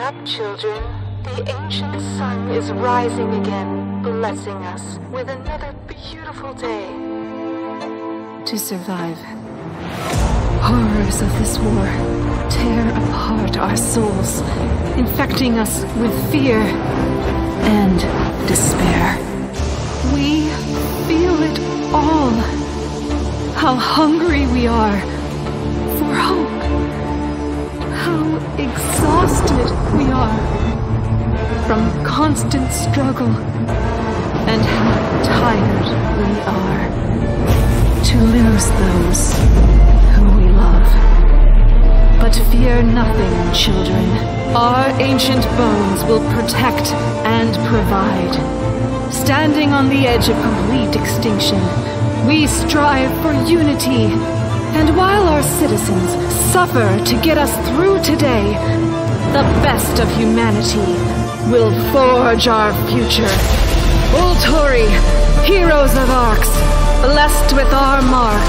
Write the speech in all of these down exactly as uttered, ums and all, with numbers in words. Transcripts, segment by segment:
up, children. The ancient sun is rising again, blessing us with another beautiful day. To survive. Horrors of this war tear apart our souls, infecting us with fear and despair. We feel it all. How hungry we are for hope. How exhausted we are from constant struggle, and how tired we are to lose those whom we love. But fear nothing, children. Our ancient bones will protect and provide. Standing on the edge of complete extinction, we strive for unity. And while our citizens suffer to get us through today, the best of humanity will forge our future. Ultori, heroes of Arx, blessed with our mark,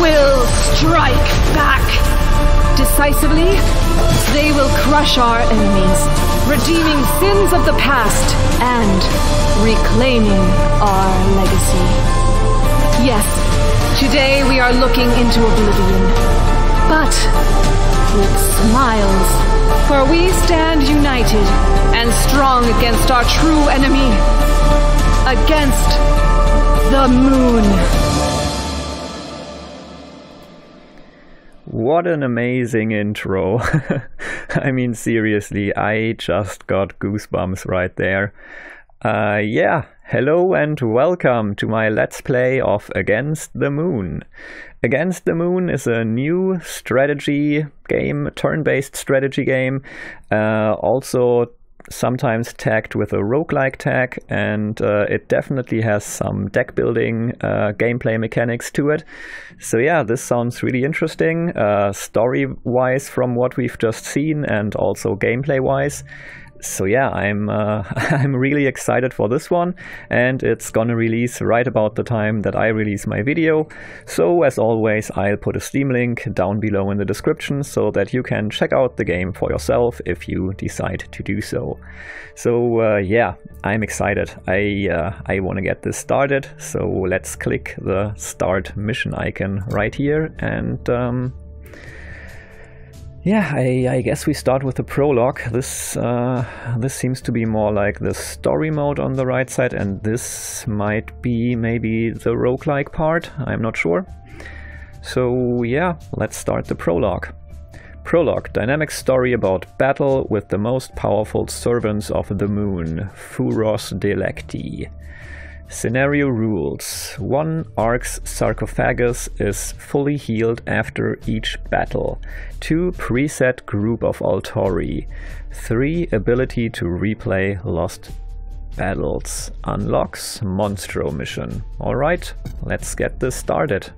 will strike back. Decisively, they will crush our enemies, redeeming sins of the past and reclaiming our legacy. Yes. Today we are looking into oblivion, but with smiles, for we stand united and strong against our true enemy, against the moon. What an amazing intro. I mean, seriously, I just got goosebumps right there. Uh, yeah, hello and welcome to my Let's Play of Against the Moon. Against the Moon is a new strategy game, turn-based strategy game, uh, also sometimes tagged with a roguelike tag, and uh, it definitely has some deck building uh, gameplay mechanics to it. So yeah, this sounds really interesting, uh, story-wise from what we've just seen and also gameplay-wise. So yeah, I'm uh, I'm really excited for this one, and it's gonna release right about the time that I release my video. So as always, I'll put a Steam link down below in the description so that you can check out the game for yourself if you decide to do so. So uh, yeah, I'm excited. I uh, I want to get this started. So let's click the Start Mission icon right here, and. Um, Yeah, I, I guess we start with the prologue. This uh, this seems to be more like the story mode on the right side, and this might be maybe the roguelike part, I'm not sure. So yeah, let's start the prologue. Prologue, dynamic story about battle with the most powerful servants of the moon, Furos Delecti. Scenario rules. One Arx sarcophagus is fully healed after each battle. Two preset group of Ultori. Three ability to replay lost battles. Unlocks Monstro mission. Alright, let's get this started.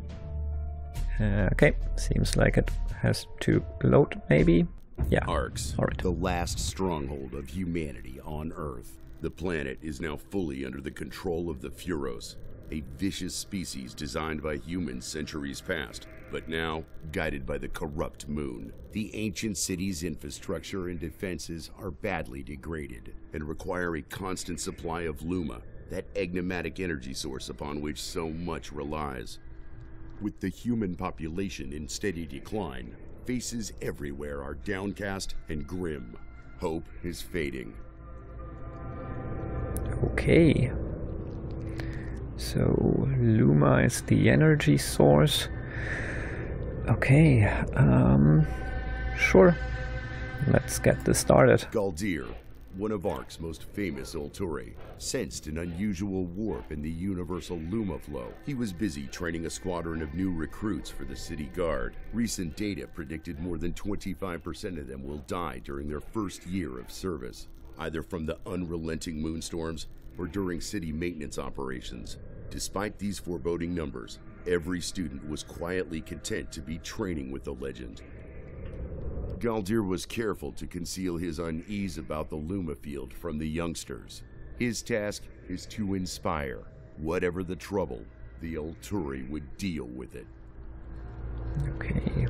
Uh, okay, seems like it has to load maybe. Yeah. Arx, all right. The last stronghold of humanity on Earth. The planet is now fully under the control of the Furos, a vicious species designed by humans centuries past, but now guided by the corrupt moon. The ancient city's infrastructure and defenses are badly degraded and require a constant supply of Luma, that enigmatic energy source upon which so much relies. With the human population in steady decline, faces everywhere are downcast and grim. Hope is fading. Okay, so Luma is the energy source. Okay, um, sure, let's get this started. Galdir, one of Arx's most famous Ultori, sensed an unusual warp in the universal Luma flow. He was busy training a squadron of new recruits for the city guard. Recent data predicted more than twenty-five percent of them will die during their first year of service, either from the unrelenting moonstorms or during city maintenance operations. Despite these foreboding numbers, every student was quietly content to be training with the legend. Galdir was careful to conceal his unease about the Luma field from the youngsters. His task is to inspire. Whatever the trouble, the Ultori would deal with it. Okay.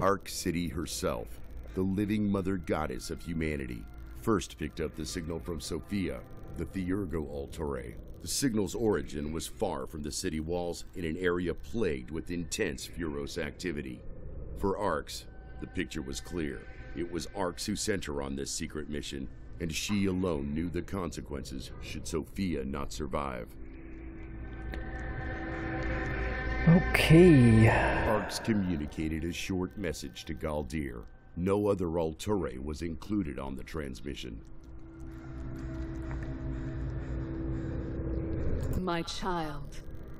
Arx City herself, the living mother goddess of humanity, first picked up the signal from Sophia, the Theurgo Ultori. The signal's origin was far from the city walls, in an area plagued with intense Furos activity. For Arx, the picture was clear. It was Arx who sent her on this secret mission, and she alone knew the consequences should Sophia not survive. Okay. Arx communicated a short message to Galdir. No other Ultori was included on the transmission. My child,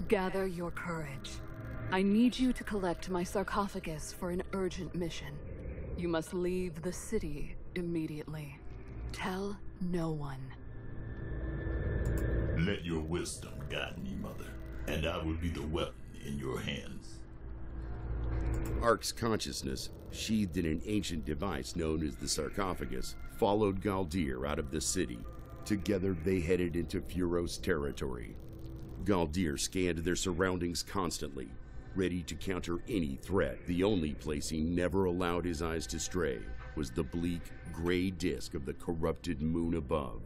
gather your courage. I need you to collect my sarcophagus for an urgent mission. You must leave the city immediately. Tell no one. Let your wisdom guide me, Mother, and I will be the weapon in your hands. Arx's consciousness, sheathed in an ancient device known as the sarcophagus, followed Galdir out of the city. Together they headed into Furos territory. Galdir scanned their surroundings constantly, ready to counter any threat. The only place he never allowed his eyes to stray was the bleak, gray disk of the corrupted moon above.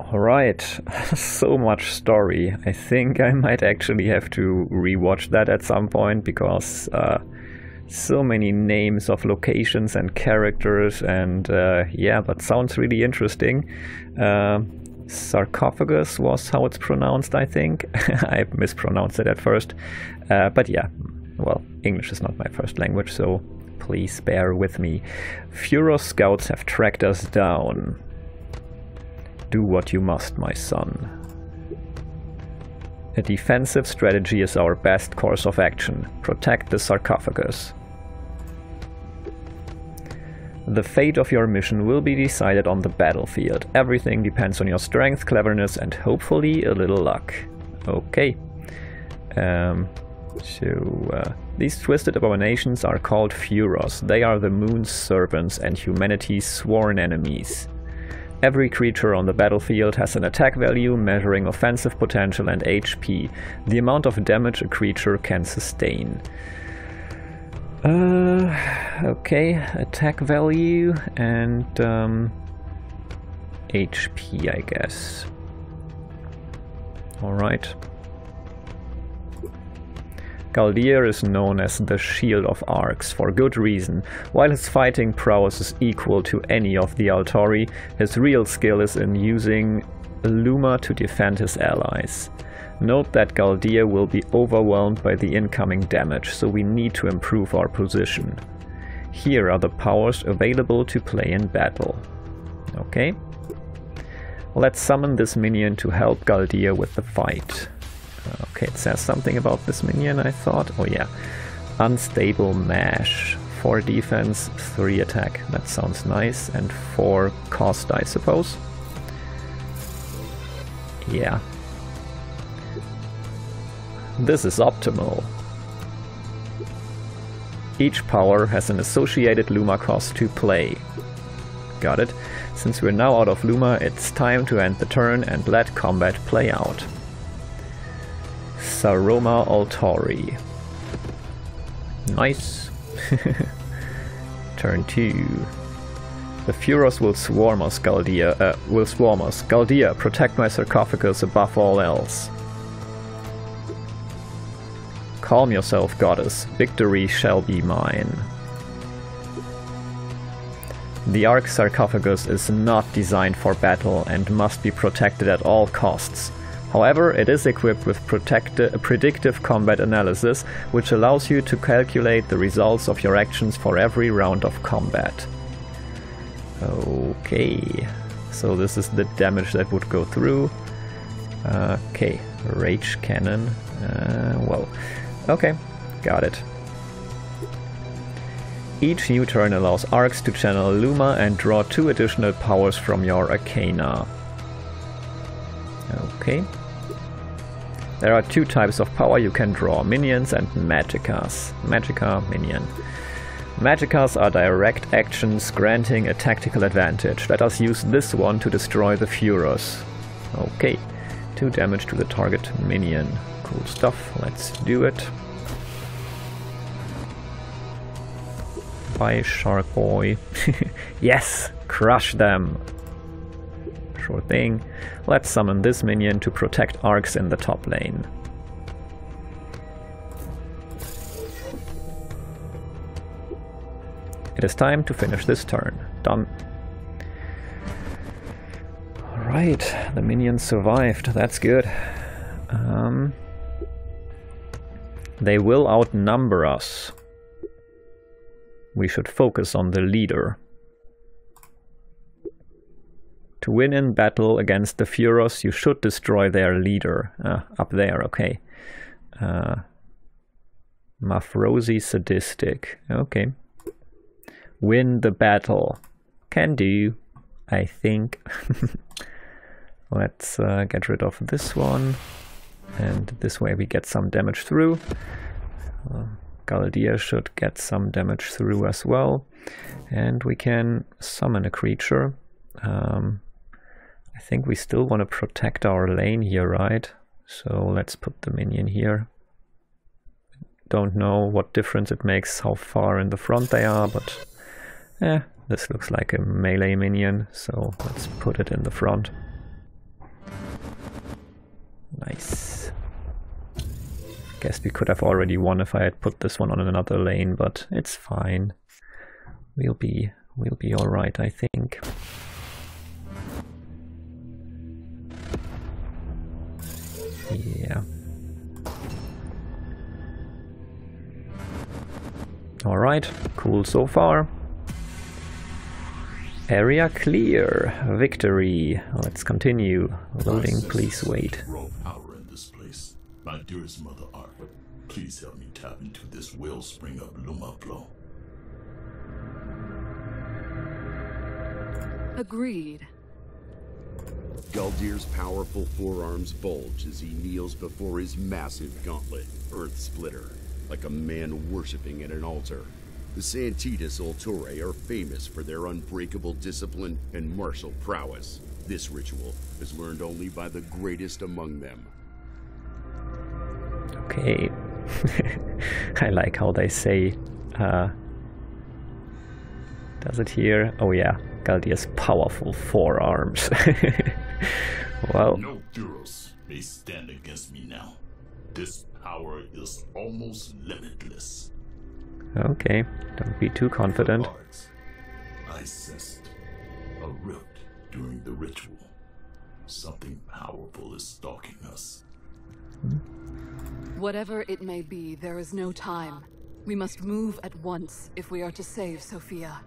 Alright, so much story. I think I might actually have to rewatch that at some point, because uh, so many names of locations and characters, and uh, yeah, but sounds really interesting. Uh, sarcophagus was how it's pronounced, I think. I mispronounced it at first, uh, but yeah, well, English is not my first language, so please bear with me. Furos scouts have tracked us down. Do what you must, my son. A defensive strategy is our best course of action. Protect the sarcophagus. The fate of your mission will be decided on the battlefield. Everything depends on your strength, cleverness, and hopefully a little luck. Okay. Um, so, uh, these twisted abominations are called Furos. They are the moon's servants and humanity's sworn enemies. Every creature on the battlefield has an attack value measuring offensive potential and H P, the amount of damage a creature can sustain. Uh, okay, attack value and um, H P, I guess. Alright. Galdir is known as the Shield of Arx for good reason. While his fighting prowess is equal to any of the Ultori, his real skill is in using Luma to defend his allies. Note that Galdir will be overwhelmed by the incoming damage, so we need to improve our position. Here are the powers available to play in battle. Okay. Let's summon this minion to help Galdir with the fight. Okay, it says something about this minion, I thought. Oh yeah. Unstable Mash. four defense, three attack. That sounds nice. And four cost, I suppose. Yeah. This is optimal. Each power has an associated Luma cost to play. Got it. Since we're now out of Luma, it's time to end the turn and let combat play out. Saroma Ultori. Nice. Turn two. The Furos will swarm us, Galdir. Uh, will swarm us, Galdir. Protect my sarcophagus above all else. Calm yourself, goddess. Victory shall be mine. The Arx sarcophagus is not designed for battle and must be protected at all costs. However, it is equipped with predictive combat analysis, which allows you to calculate the results of your actions for every round of combat. Okay, so this is the damage that would go through. Okay, Rage Cannon. Uh, well, okay, got it. Each new turn allows Arx to channel Luma and draw two additional powers from your Arcana. Okay. There are two types of power you can draw, minions and magicas. Magica, minion. Magicas are direct actions granting a tactical advantage. Let us use this one to destroy the Furos. Okay, two damage to the target minion. Cool stuff, let's do it. Terrify Shark Boy. Yes! Crush them! Sure thing. Let's summon this minion to protect Arx in the top lane. It is time to finish this turn. Done. Alright, the minions survived. That's good. Um, they will outnumber us. We should focus on the leader. To win in battle against the Furos, you should destroy their leader. Uh, up there, okay. Uh, Mafrosi Sadistic. Okay. Win the battle. Can do, I think. Let's uh, get rid of this one. And this way we get some damage through. Uh, Galdir should get some damage through as well. And we can summon a creature. Um, I think we still want to protect our lane here, right? So let's put the minion here. Don't know what difference it makes how far in the front they are, but eh, this looks like a melee minion, so let's put it in the front. Nice. Guess we could have already won if I had put this one on another lane, but it's fine. We'll be we'll be alright, I think. Yeah. Alright, cool so far. Area clear. Victory. Let's continue. Loading, please wait. Raw power in this place. My dearest mother Art, please help me tap into this wellspring of Luma flow. Agreed. Galdir's powerful forearms bulge as he kneels before his massive gauntlet, Earth Splitter, like a man worshipping at an altar. The Santitas Ultori are famous for their unbreakable discipline and martial prowess. This ritual is learned only by the greatest among them. Okay. I like how they say, uh... does it here? Oh yeah, Galdir's powerful forearms. Well... No Furos may stand against me now. This power is almost limitless. Okay, don't be too confident. Arts, I sensed a rift during the ritual. Something powerful is stalking us. Whatever it may be, there is no time. We must move at once if we are to save Sophia.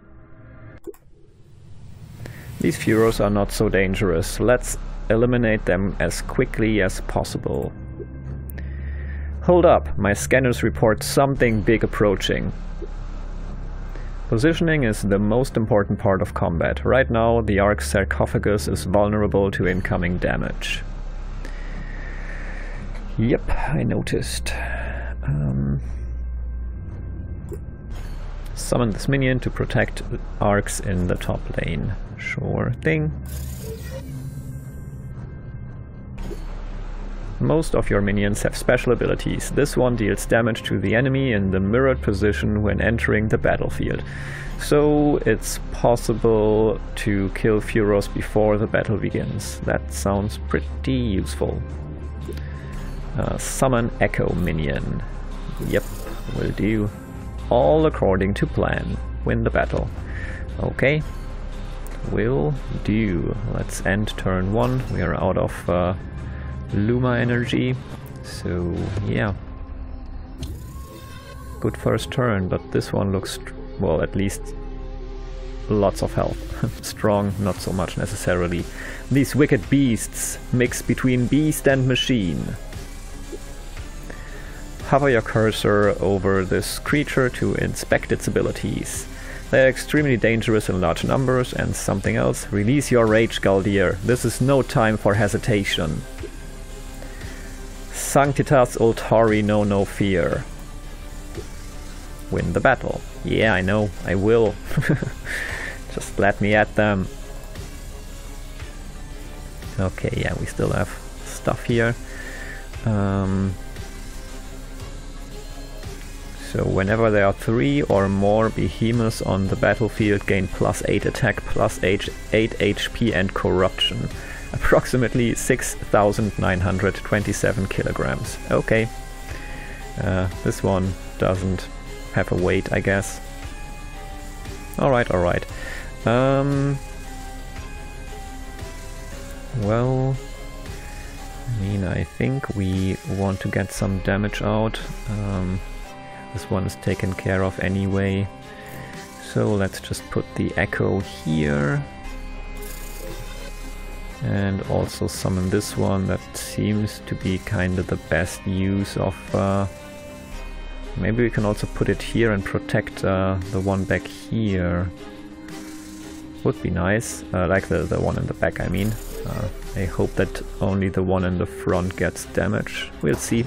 These Furos are not so dangerous. Let's eliminate them as quickly as possible. Hold up, my scanners report something big approaching. Positioning is the most important part of combat. Right now, the Arx sarcophagus is vulnerable to incoming damage. Yep, I noticed. Um, summon this minion to protect Arx in the top lane. Sure thing. Most of your minions have special abilities. This one deals damage to the enemy in the mirrored position when entering the battlefield. So it's possible to kill Furos before the battle begins. That sounds pretty useful. Uh, summon Echo Minion. Yep, will do. All according to plan. Win the battle. Okay. Will do. Let's end turn one. We are out of... Uh, Luma energy, so yeah, good first turn, but this one looks, well, at least lots of health. Strong, not so much necessarily. These wicked beasts mix between beast and machine. Hover your cursor over this creature to inspect its abilities. They are extremely dangerous in large numbers. And something else, release your rage, Galdir. This is no time for hesitation. Santitas Ultori, know no fear. Win the battle. Yeah, I know, I will. Just let me at them. Okay, yeah, we still have stuff here. Um, So whenever there are three or more behemoths on the battlefield, gain plus eight attack, plus eight, eight H P and corruption. Approximately six thousand nine hundred twenty-seven kilograms. Okay. Uh, this one doesn't have a weight, I guess. Alright, alright. Um, well... I mean, I think we want to get some damage out. Um, this one is taken care of anyway. So let's just put the Echo here. And also summon this one. That seems to be kind of the best use of... Uh, maybe we can also put it here and protect uh, the one back here. Would be nice. Uh, like the, the one in the back, I mean. Uh, I hope that only the one in the front gets damage. We'll see.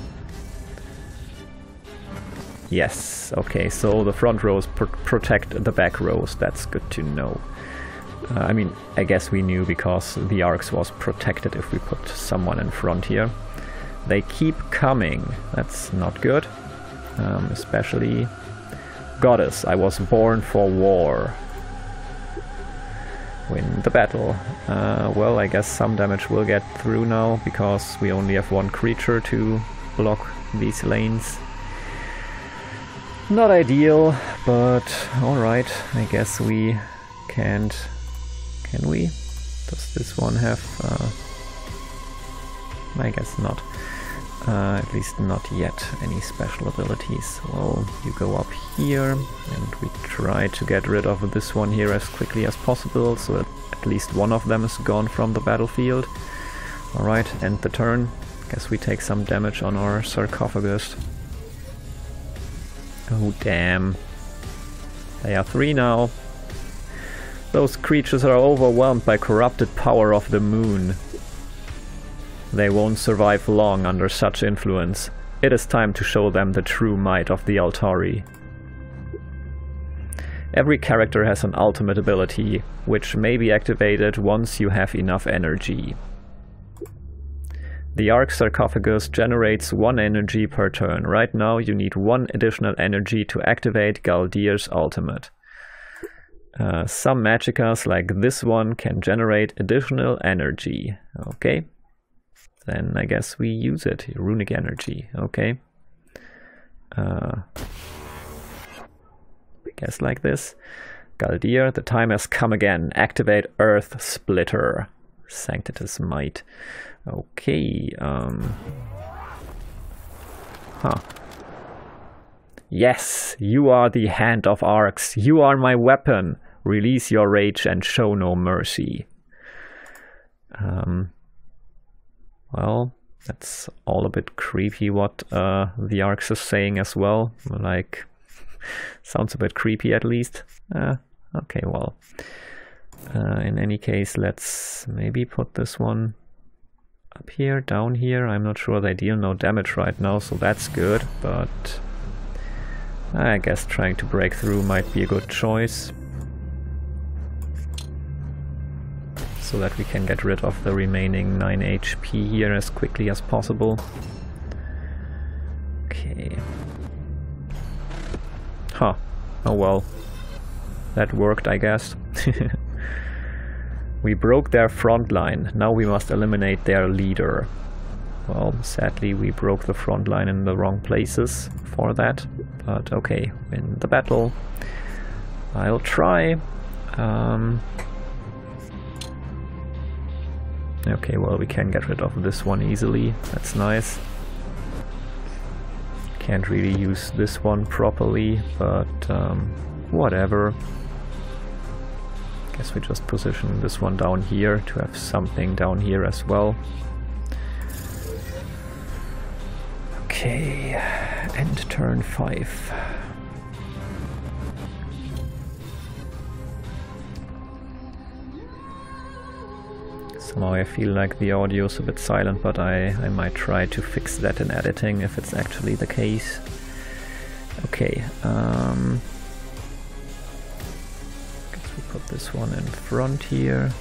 Yes, okay, so the front rows pr protect the back rows. That's good to know. Uh, I mean, I guess we knew because the Arx was protected if we put someone in front here. They keep coming. That's not good. Um, especially... Goddess, I was born for war. Win the battle. Uh, well, I guess some damage will get through now, because we only have one creature to block these lanes. Not ideal, but alright, I guess we can't... Can we? Does this one have... Uh, I guess not. Uh, at least not yet any special abilities. Well, you go up here and we try to get rid of this one here as quickly as possible, so that at least one of them is gone from the battlefield. Alright, end the turn. Guess we take some damage on our sarcophagus. Oh damn. They are three now. Those creatures are overwhelmed by corrupted power of the moon. They won't survive long under such influence. It is time to show them the true might of the Ultori. Every character has an ultimate ability, which may be activated once you have enough energy. The Arx Sarcophagus generates one energy per turn. Right now you need one additional energy to activate Galdir's ultimate. Uh, some magicas like this one can generate additional energy. Okay. Then I guess we use it. Runic energy, okay. Uh, I guess like this. Galdir, the time has come again. Activate Earth Splitter. Santitas Might. Okay. Um. Huh. Yes, you are the hand of Arx. You are my weapon. Release your rage and show no mercy. Um. Well, that's all a bit creepy what uh, the Arx is saying as well. Like, sounds a bit creepy at least. Uh, okay, well. Uh, in any case, let's maybe put this one up here, down here. I'm not sure they deal no damage right now, so that's good. But I guess trying to break through might be a good choice, so that we can get rid of the remaining nine H P here as quickly as possible. Okay. Huh. Oh well. That worked, I guess. We broke their front line. Now we must eliminate their leader. Well, sadly we broke the front line in the wrong places for that. But okay, win the battle. I'll try. Um... Okay, well, we can get rid of this one easily. That's nice. Can't really use this one properly, but um, whatever. Guess we just position this one down here to have something down here as well. Okay, end turn five. Somehow I feel like the audio is a bit silent, but I, I might try to fix that in editing if it's actually the case. Okay, um... guess we put this one in front here.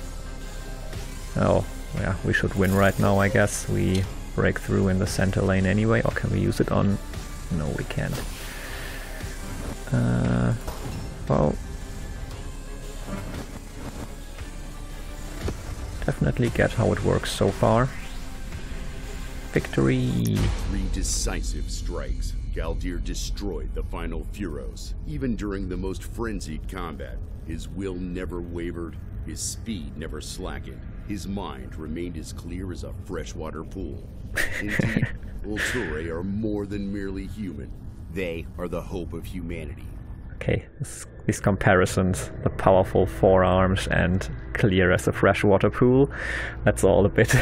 Oh, yeah, we should win right now, I guess. We break through in the center lane anyway, or can we use it on... No, we can't. Uh, well, definitely get how it works so far. Victory! Three decisive strikes. Galdir destroyed the final Furos. Even during the most frenzied combat, his will never wavered, his speed never slackened, his mind remained as clear as a freshwater pool. Indeed, Ultori are more than merely human. They are the hope of humanity. Okay, this, these comparisons, the powerful forearms and clear as a freshwater pool, that's all a bit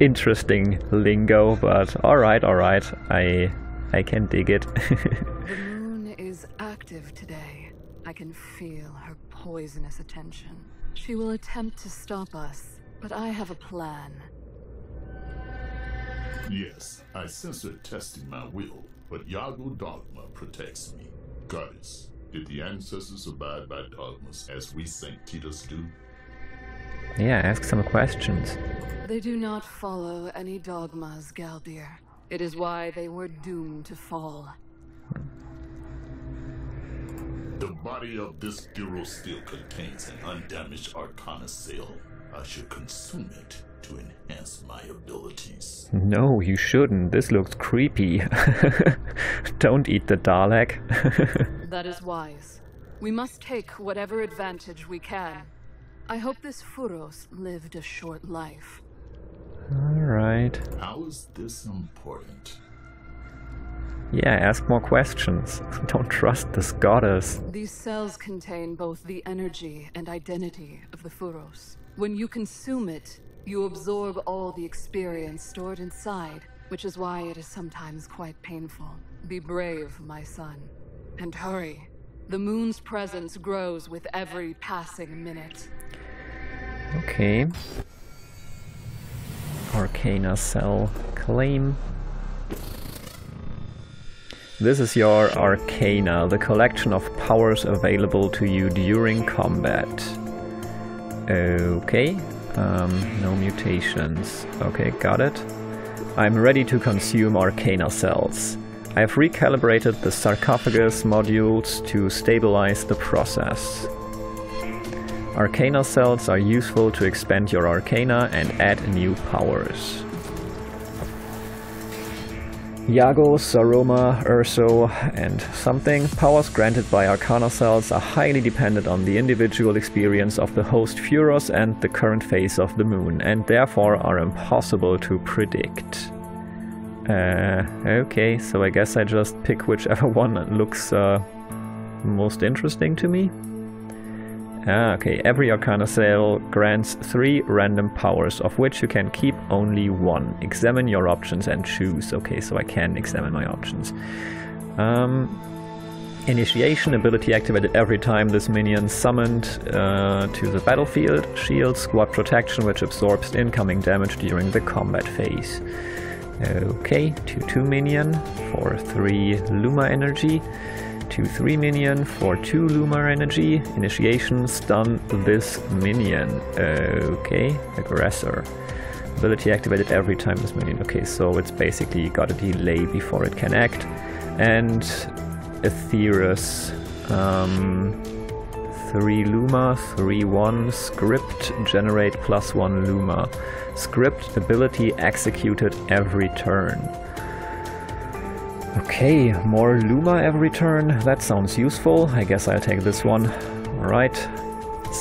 interesting lingo, but alright, alright, I... I can dig it. The moon is active today. I can feel her poisonous attention. She will attempt to stop us, but I have a plan. Yes, I sense her testing my will, but Yago Dogma protects me. Goddess, did the ancestors abide by dogmas as we Santitas do? Yeah, ask some questions. They do not follow any dogmas, Galdir. It is why they were doomed to fall. The body of this Furos still contains an undamaged Arcana seal. I should consume it to enhance my abilities. No, you shouldn't. This looks creepy. Don't eat the Dalek. That is wise. We must take whatever advantage we can. I hope this Furos lived a short life. Alright. How is this important? Yeah, ask more questions. Don't trust this goddess. These cells contain both the energy and identity of the Furos. When you consume it, you absorb all the experience stored inside, which is why it is sometimes quite painful. Be brave, my son. And hurry. The moon's presence grows with every passing minute. Okay. Arcana Cell claim. This is your Arcana, the collection of powers available to you during combat. Okay, um, no mutations. Okay, got it. I'm ready to consume Arcana Cells. I have recalibrated the sarcophagus modules to stabilize the process. Arcana cells are useful to expand your arcana and add new powers. Yago, Saroma, Urso and something. Powers granted by Arcana cells are highly dependent on the individual experience of the host Furos and the current phase of the moon, and therefore are impossible to predict. Uh, okay, so I guess I just pick whichever one looks uh, most interesting to me. Ah, okay, every Arcana Cell grants three random powers, of which you can keep only one. Examine your options and choose. Okay, so I can examine my options. Um, initiation, ability activated every time this minion summoned uh, to the battlefield. Shield, squad protection, which absorbs incoming damage during the combat phase. Okay, two two minion for three Luma energy. two three minion for two Lumar energy. Initiation, stun this minion. Okay, aggressor. Ability activated every time this minion. Okay, so it's basically got a delay before it can act. And Aetherus. Um, three Luma, three one. Script, generate plus one Luma. Script, ability executed every turn. Okay, more Luma every turn. That sounds useful. I guess I'll take this one. Alright.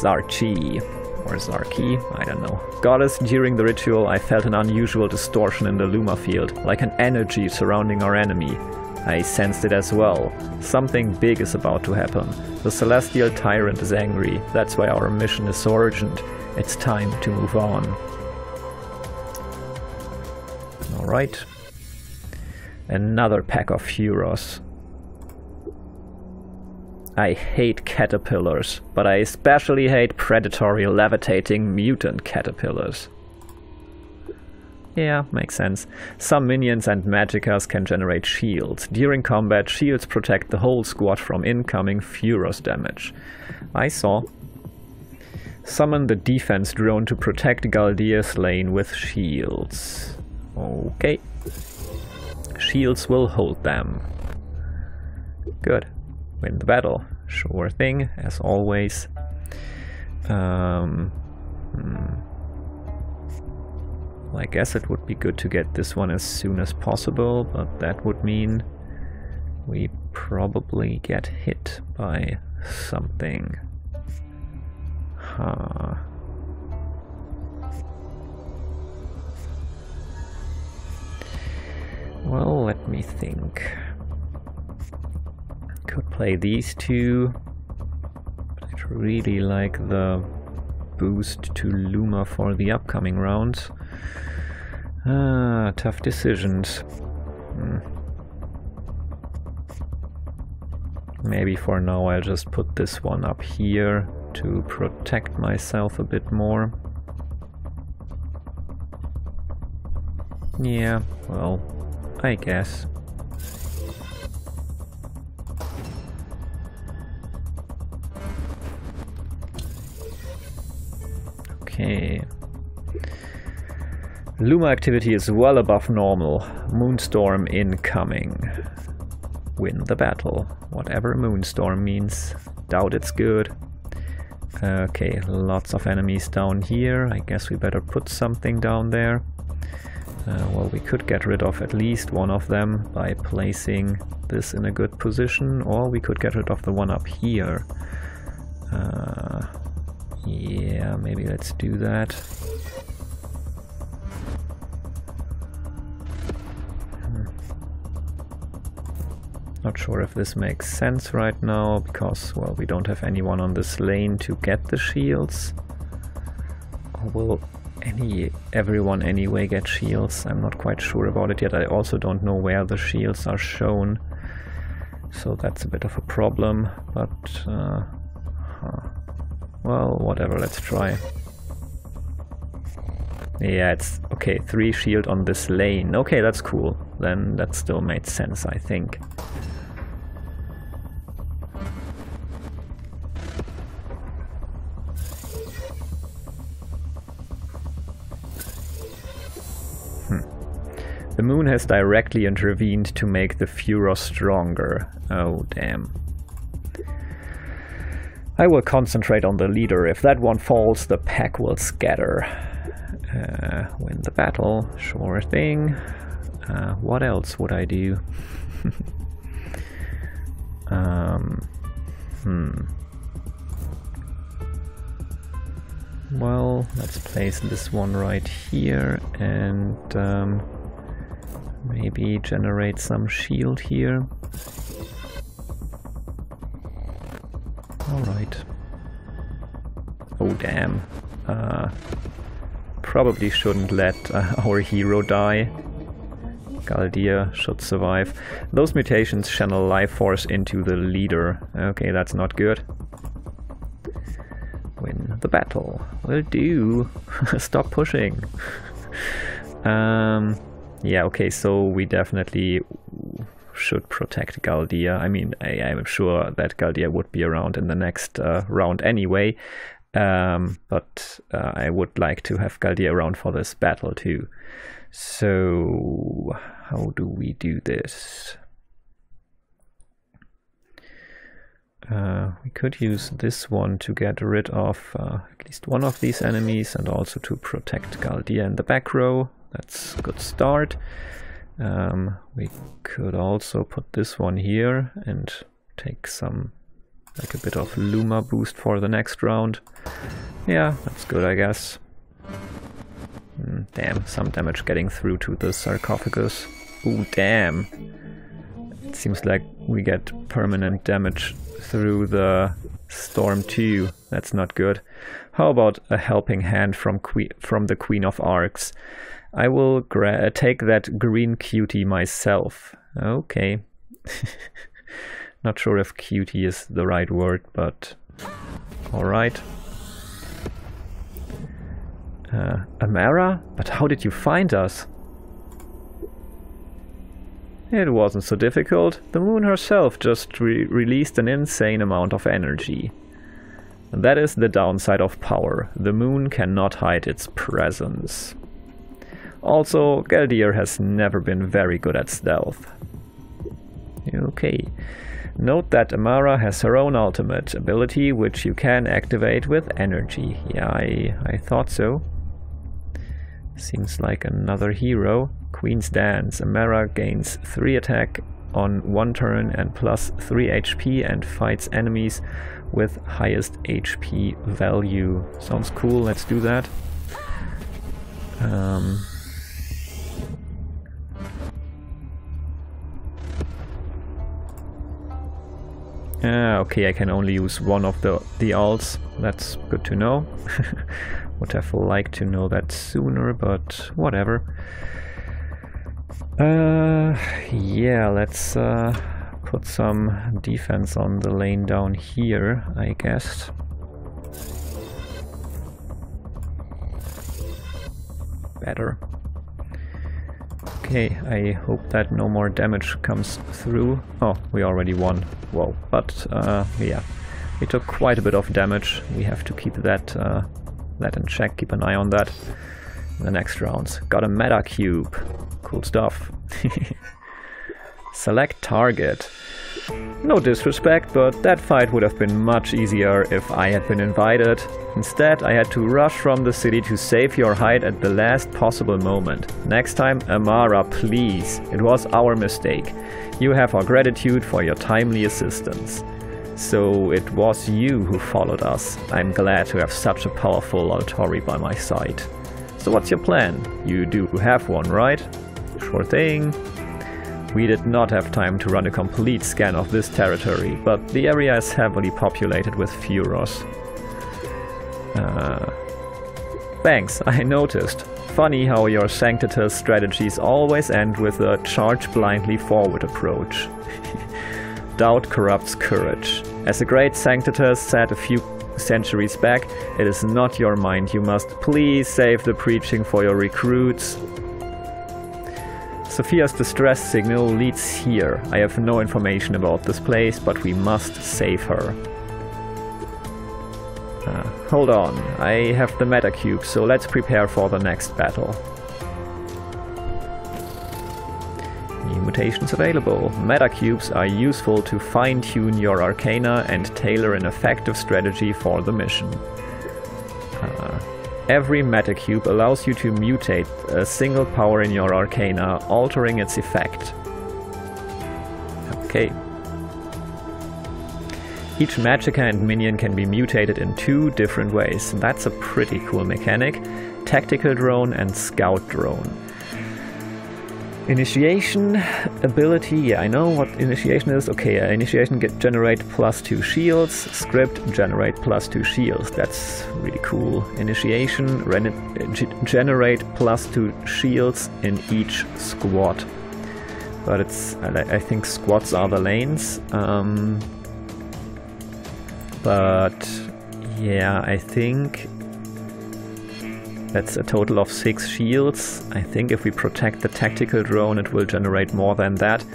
Zarchi. Or Zarki. I don't know. Goddess, during the ritual I felt an unusual distortion in the Luma field, like an energy surrounding our enemy. I sensed it as well. Something big is about to happen. The Celestial Tyrant is angry. That's why our mission is so urgent. It's time to move on. Alright. Another pack of Furos. I hate caterpillars, but I especially hate predatory levitating mutant caterpillars. Yeah, makes sense. Some minions and magicas can generate shields. During combat, shields protect the whole squad from incoming Furos damage. I saw. Summon the defense drone to protect Galdir's lane with shields. Okay. Shields will hold them. Good. win the battle. Sure thing, as always. Um, hmm. Well, I guess it would be good to get this one as soon as possible, but that would mean we probably get hit by something. Huh. Well, let me think. Could play these two, but I'd really like the boost to Luma for the upcoming rounds. Ah, tough decisions. Hmm. Maybe for now I'll just put this one up here to protect myself a bit more. Yeah, well, I guess. Okay. Luma activity is well above normal. Moonstorm incoming. Win the battle. Whatever Moonstorm means. Doubt it's good. Okay, lots of enemies down here. I guess we better put something down there. Uh, well, we could get rid of at least one of them by placing this in a good position, or we could get rid of the one up here. Uh, yeah, maybe let's do that. Not sure if this makes sense right now, because, well, we don't have anyone on this lane to get the shields. Or will any, everyone anyway get shields? I'm not quite sure about it yet. I also don't know where the shields are shown. So that's a bit of a problem, but, uh, huh. Well, whatever, let's try. Yeah, it's, okay, three shield on this lane. Okay, that's cool. Then that still made sense, I think. The moon has directly intervened to make the Furos stronger. Oh, damn. I will concentrate on the leader. If that one falls, the pack will scatter. Uh, win the battle. Sure thing. Uh, what else would I do? um, hmm. Well, let's place this one right here and... Um, maybe generate some shield here. Alright. Oh damn. Uh, probably shouldn't let uh, our hero die. Galdir should survive. Those mutations channel life force into the leader. Okay, that's not good. Win the battle. Will do. Stop pushing. um... Yeah, okay, so we definitely should protect Galdir. I mean, I, I'm sure that Galdir would be around in the next uh, round anyway, um, but uh, I would like to have Galdir around for this battle too. So, how do we do this? Uh, we could use this one to get rid of uh, at least one of these enemies and also to protect Galdir in the back row. That's a good start. Um, we could also put this one here and take some, like a bit of Luma boost for the next round. Yeah, that's good, I guess. Mm, damn, some damage getting through to the sarcophagus. Ooh, damn. It seems like we get permanent damage through the storm too. That's not good. How about a helping hand from, que from the Queen of Arx? I will gra take that green cutie myself. Okay. Not sure if cutie is the right word, but alright. Uh, Amara? But how did you find us? It wasn't so difficult. The moon herself just re released an insane amount of energy. That is the downside of power. The moon cannot hide its presence. Also, Galdir has never been very good at stealth. Okay. Note that Amara has her own ultimate ability, which you can activate with energy. Yeah, I, I thought so. Seems like another hero. Queen's Dance. Amara gains three attack on one turn and plus three H P and fights enemies with highest H P value. Sounds cool, let's do that. Um, ah, okay, I can only use one of the, the alts. That's good to know. Would have liked to know that sooner, but whatever. Uh, yeah, let's uh, put some defense on the lane down here, I guess. Better. Okay, I hope that no more damage comes through. Oh, we already won. Whoa, but uh, yeah, we took quite a bit of damage. We have to keep that... Uh, That in check, keep an eye on that in the next rounds. Got a meta cube. Cool stuff. Select target. No disrespect, but that fight would have been much easier if I had been invited. Instead, I had to rush from the city to save your hide at the last possible moment. Next time, Amara, please. It was our mistake. You have our gratitude for your timely assistance. So it was you who followed us. I'm glad to have such a powerful Ultori by my side. So what's your plan? You do have one, right? Sure thing. We did not have time to run a complete scan of this territory, but the area is heavily populated with Furos. Uh, thanks, I noticed. Funny how your Sanctitas strategies always end with a charge blindly forward approach. Doubt corrupts courage. As the great Sanctitas said a few centuries back, it is not your mind you must. Please save the preaching for your recruits. Sophia's distress signal leads here. I have no information about this place, but we must save her. Uh, hold on, I have the meta cube, so let's prepare for the next battle. New mutations available. Meta cubes are useful to fine-tune your arcana and tailor an effective strategy for the mission. Uh, every meta cube allows you to mutate a single power in your arcana, altering its effect. Okay. Each magicka and minion can be mutated in two different ways. That's a pretty cool mechanic. Tactical drone and scout drone. Initiation ability, yeah, I know what initiation is. Okay, uh, initiation get generate plus two shields, script generate plus two shields. That's really cool. Initiation generate plus two shields in each squad. But it's, I, I think squads are the lanes. Um, but yeah, I think that's a total of six shields. I think if we protect the tactical drone, it will generate more than that.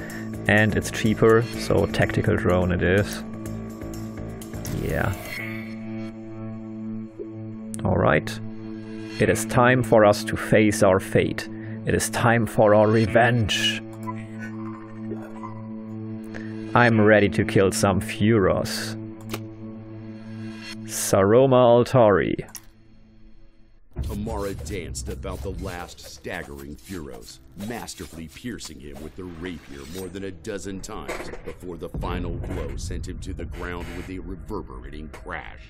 And it's cheaper, so tactical drone it is. Yeah. Alright. It is time for us to face our fate. It is time for our revenge. I'm ready to kill some Furos. Saroma Ultori. Amara danced about the last staggering Furos, masterfully piercing him with the rapier more than a dozen times before the final blow sent him to the ground with a reverberating crash.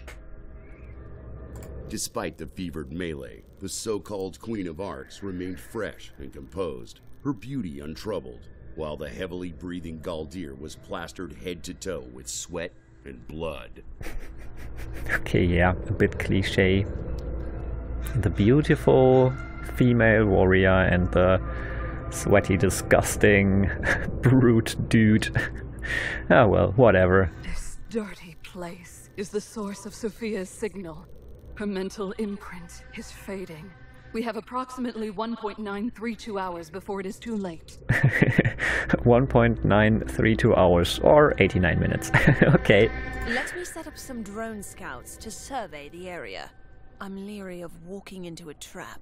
Despite the fevered melee, the so-called Queen of Arx remained fresh and composed, her beauty untroubled, while the heavily breathing Galdir was plastered head to toe with sweat and blood. Okay, yeah, a bit cliché. The beautiful female warrior and the sweaty, disgusting brute dude. Ah, well, whatever. This dirty place is the source of Sophia's signal. Her mental imprint is fading. We have approximately one point nine three two hours before it is too late. one point nine three two hours, or eighty-nine minutes. Okay. Let me set up some drone scouts to survey the area. I'm leery of walking into a trap.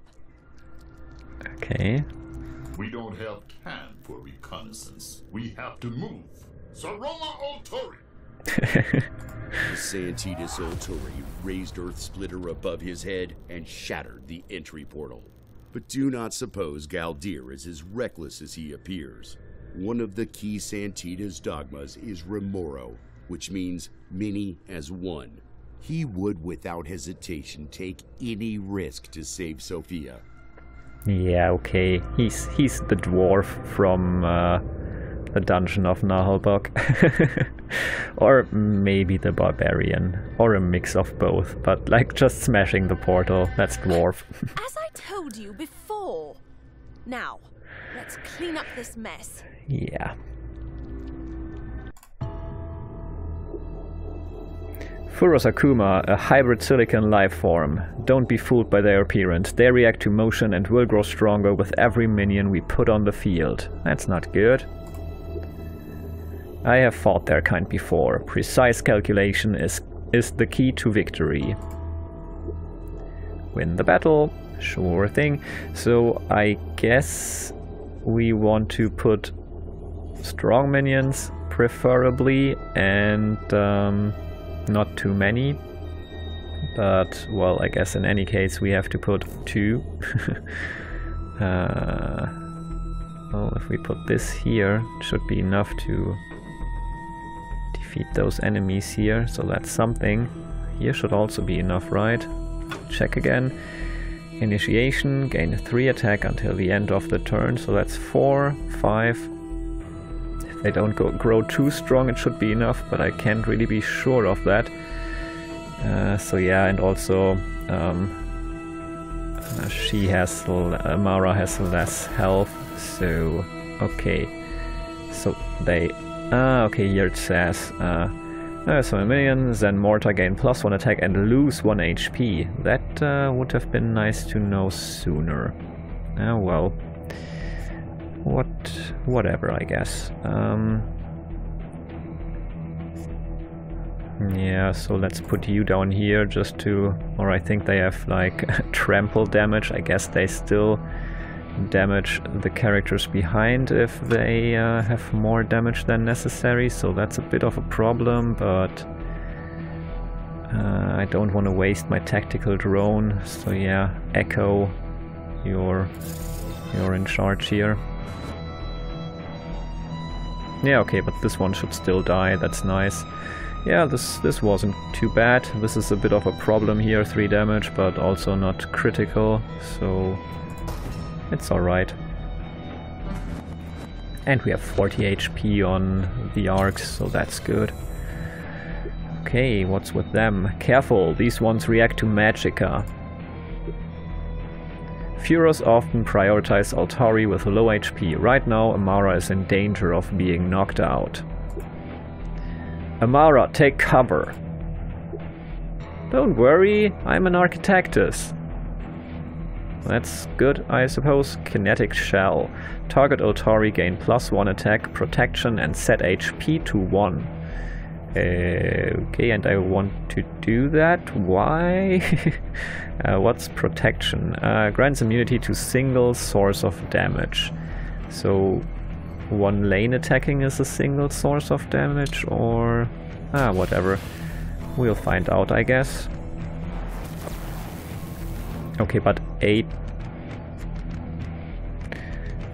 Okay. We don't have time for reconnaissance. We have to move. Saroma Ultori. Santitas Ultori raised Earth Splitter above his head and shattered the entry portal. But do not suppose Galdir is as reckless as he appears. One of the key Santitas dogmas is Remoro, which means many as one. He would without hesitation take any risk to save Sophia. Yeah, okay. He's he's the dwarf from uh, the dungeon of Nahalbog. Or maybe the barbarian. Or a mix of both. But like just smashing the portal, that's dwarf. As I told you before. Now, let's clean up this mess. Yeah. Furos Akuma, a hybrid silicon life form. Don't be fooled by their appearance. They react to motion and will grow stronger with every minion we put on the field. That's not good. I have fought their kind before. Precise calculation is, is the key to victory. Win the battle. Sure thing. So I guess we want to put strong minions, preferably, and... Um, not too many, but well, I guess in any case we have to put two. uh, well, if we put this here, it should be enough to defeat those enemies here, so that's something. Here should also be enough, right? Check again. Initiation, gain three attack until the end of the turn, so that's four, five. They don't go, grow too strong, it should be enough, but I can't really be sure of that. Uh, so yeah, and also um, uh, she has, Amara has less health, so okay. So they, ah okay, here it says, uh, uh, so a minion, then Mortar gain plus one attack and lose one H P. That uh, would have been nice to know sooner. Ah uh, well. What, whatever, I guess. Um, yeah, so let's put you down here just to... Or I think they have, like, trample damage. I guess they still damage the characters behind if they uh, have more damage than necessary. So that's a bit of a problem, but... Uh, I don't want to waste my tactical drone. So yeah, Echo, you're, you're in charge here. Yeah, okay, but this one should still die, that's nice. Yeah, this this wasn't too bad. This is a bit of a problem here, three damage, but also not critical, so it's alright. And we have forty H P on the Arx, so that's good. Okay, what's with them? Careful, these ones react to Magicka. Furos often prioritize Ultori with low H P. Right now, Amara is in danger of being knocked out. Amara, take cover! Don't worry, I'm an Architectus. That's good, I suppose. Kinetic Shell. Target Ultori gain plus one attack, protection, and set H P to one. Uh, okay, and I want to do that. Why? uh, what's protection? Uh, grants immunity to single source of damage. So one lane attacking is a single source of damage, or... Ah, whatever. We'll find out, I guess. Okay, but eight...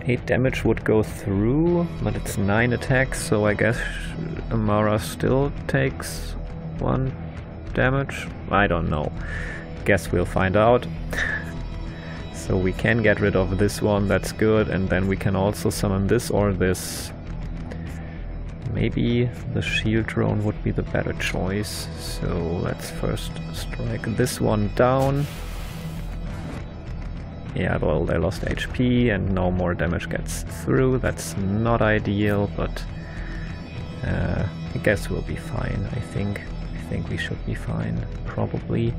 eight damage would go through, but it's nine attacks, so I guess Amara still takes one damage? I don't know. Guess we'll find out. So we can get rid of this one, that's good, and then we can also summon this or this. Maybe the shield drone would be the better choice, so let's first strike this one down. Yeah, well, they lost H P and no more damage gets through. That's not ideal, but uh, I guess we'll be fine. I think I think we should be fine, probably.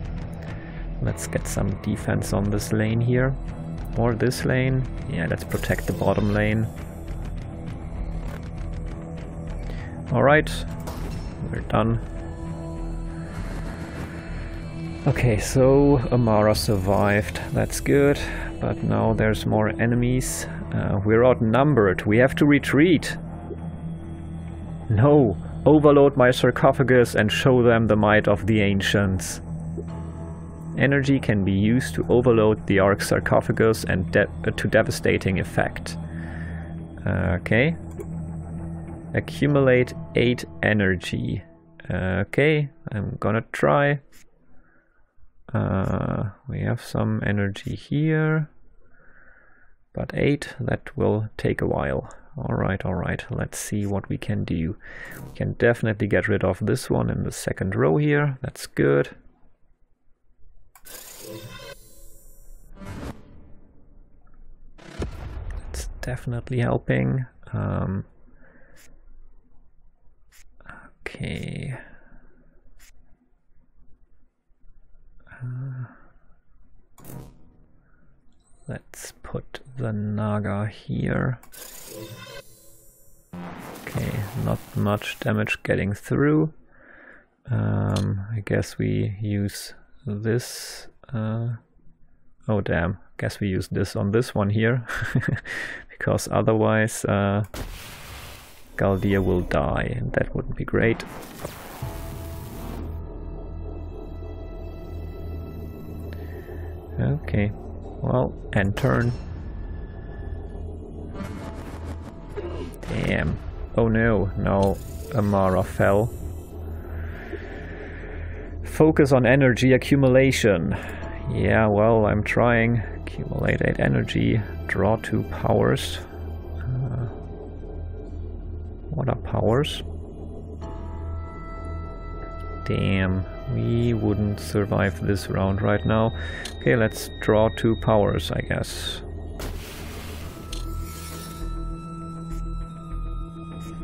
Let's get some defense on this lane here. Or this lane. Yeah, let's protect the bottom lane. Alright, we're done. Okay, so Amara survived, that's good, but now there's more enemies. Uh, we're outnumbered, we have to retreat! No, overload my sarcophagus and show them the might of the ancients. Energy can be used to overload the Arx sarcophagus and de to devastating effect. Uh, okay. Accumulate eight energy. Uh, okay, I'm gonna try. Uh, we have some energy here. But eight, that will take a while. Alright, alright, let's see what we can do. We can definitely get rid of this one in the second row here, that's good. That's definitely helping. Um, okay. Uh, Let's put the Naga here. Okay, not much damage getting through. Um, I guess we use this. Uh, oh damn, guess we use this on this one here. Because otherwise uh, Galdir will die and that wouldn't be great. Okay. Well, and turn. Damn. Oh no, now Amara fell. Focus on energy accumulation. Yeah, well, I'm trying. Accumulate eight energy, draw two powers. Uh, what are powers? Damn. We wouldn't survive this round right now. Okay, let's draw two powers, I guess.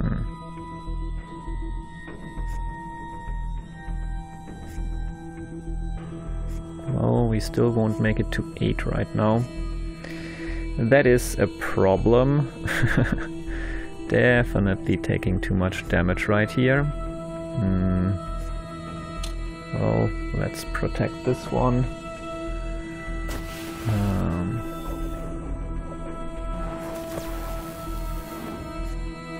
Hmm. Oh, we still won't make it to eight right now. That is a problem. Definitely taking too much damage right here. Hmm. Well, let's protect this one. Um,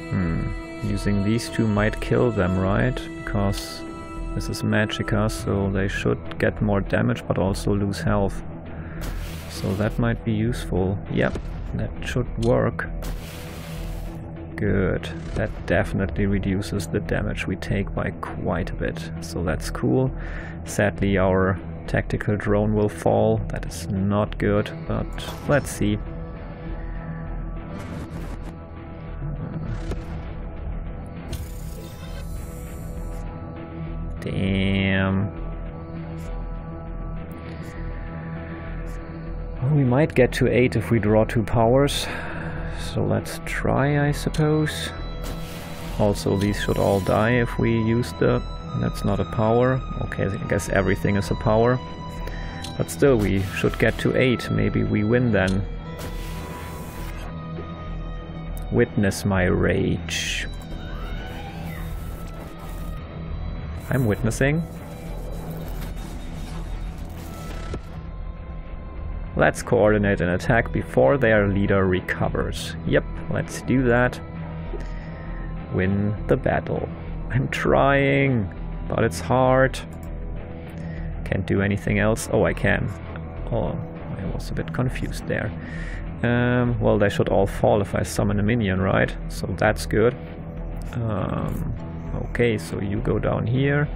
hmm. Using these two might kill them, right? Because this is Magicka, so they should get more damage but also lose health. So that might be useful. Yep, that should work. Good, that definitely reduces the damage we take by quite a bit, so that's cool. Sadly our tactical drone will fall, that is not good, but let's see. Damn. Well, we might get to eight if we draw two powers. So let's try, I suppose. Also, these should all die if we use the... That's not a power. Okay, I guess everything is a power. But still, we should get to eight. Maybe we win then. Witness my rage. I'm witnessing. Let's coordinate an attack before their leader recovers. Yep, let's do that. Win the battle. I'm trying, but it's hard. Can't do anything else. Oh, I can. Oh, I was a bit confused there. Um, well, they should all fall if I summon a minion, right? So that's good. Um, okay, so you go down here.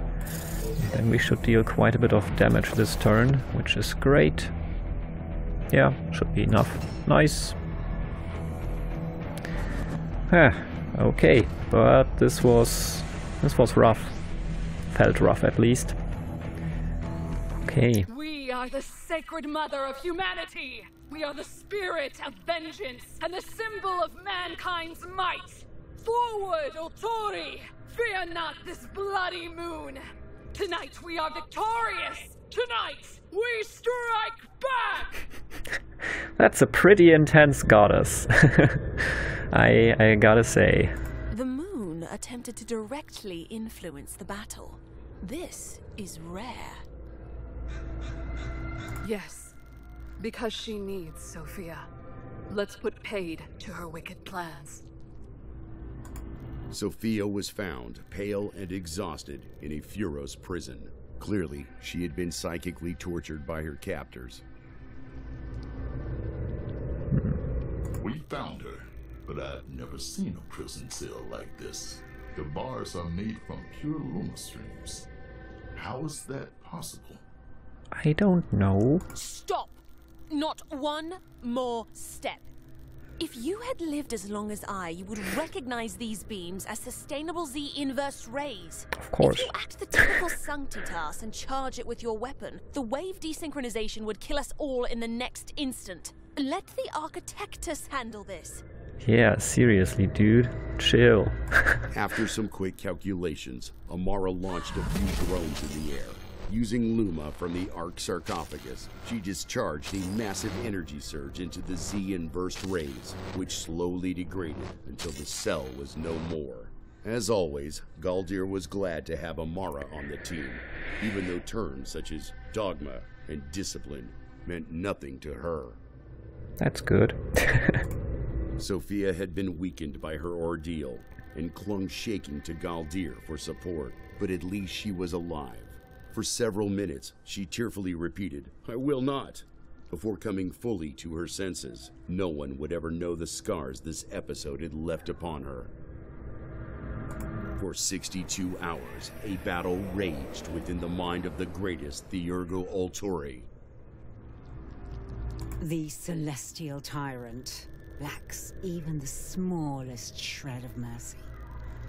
Then we should deal quite a bit of damage this turn, which is great. Yeah, should be enough. Nice. Huh, okay, but this was this was rough. Felt rough at least. Okay. We are the sacred mother of humanity. We are the spirit of vengeance and the symbol of mankind's might. Forward, Ultori! Fear not this bloody moon. Tonight we are victorious. Tonight we strike back! That's a pretty intense goddess. I, I gotta say. The moon attempted to directly influence the battle. This is rare. Yes, because she needs Sophia. Let's put paid to her wicked plans. Sophia was found, pale and exhausted, in a Furos prison. Clearly, she had been psychically tortured by her captors. We found her, but I've never seen a prison cell like this. The bars are made from pure Luma streams. How is that possible? I don't know. Stop! Not one more step. If you had lived as long as I, you would recognize these beams as sustainable Z-inverse rays. Of course. If you act the typical Santitas and charge it with your weapon, the wave desynchronization would kill us all in the next instant. Let the Architectus handle this. Yeah, seriously, dude. Chill. After some quick calculations, Amara launched a few drones in the air. Using Luma from the Arx sarcophagus, she discharged a massive energy surge into the Z-inverse rays, which slowly degraded until the cell was no more. As always, Galdir was glad to have Amara on the team, even though terms such as dogma and discipline meant nothing to her. That's good. Sophia had been weakened by her ordeal and clung shaking to Galdir for support, but at least she was alive. For several minutes, she tearfully repeated, "I will not," before coming fully to her senses. No one would ever know the scars this episode had left upon her. For sixty-two hours, a battle raged within the mind of the greatest Theurgo Ultori. The celestial tyrant lacks even the smallest shred of mercy.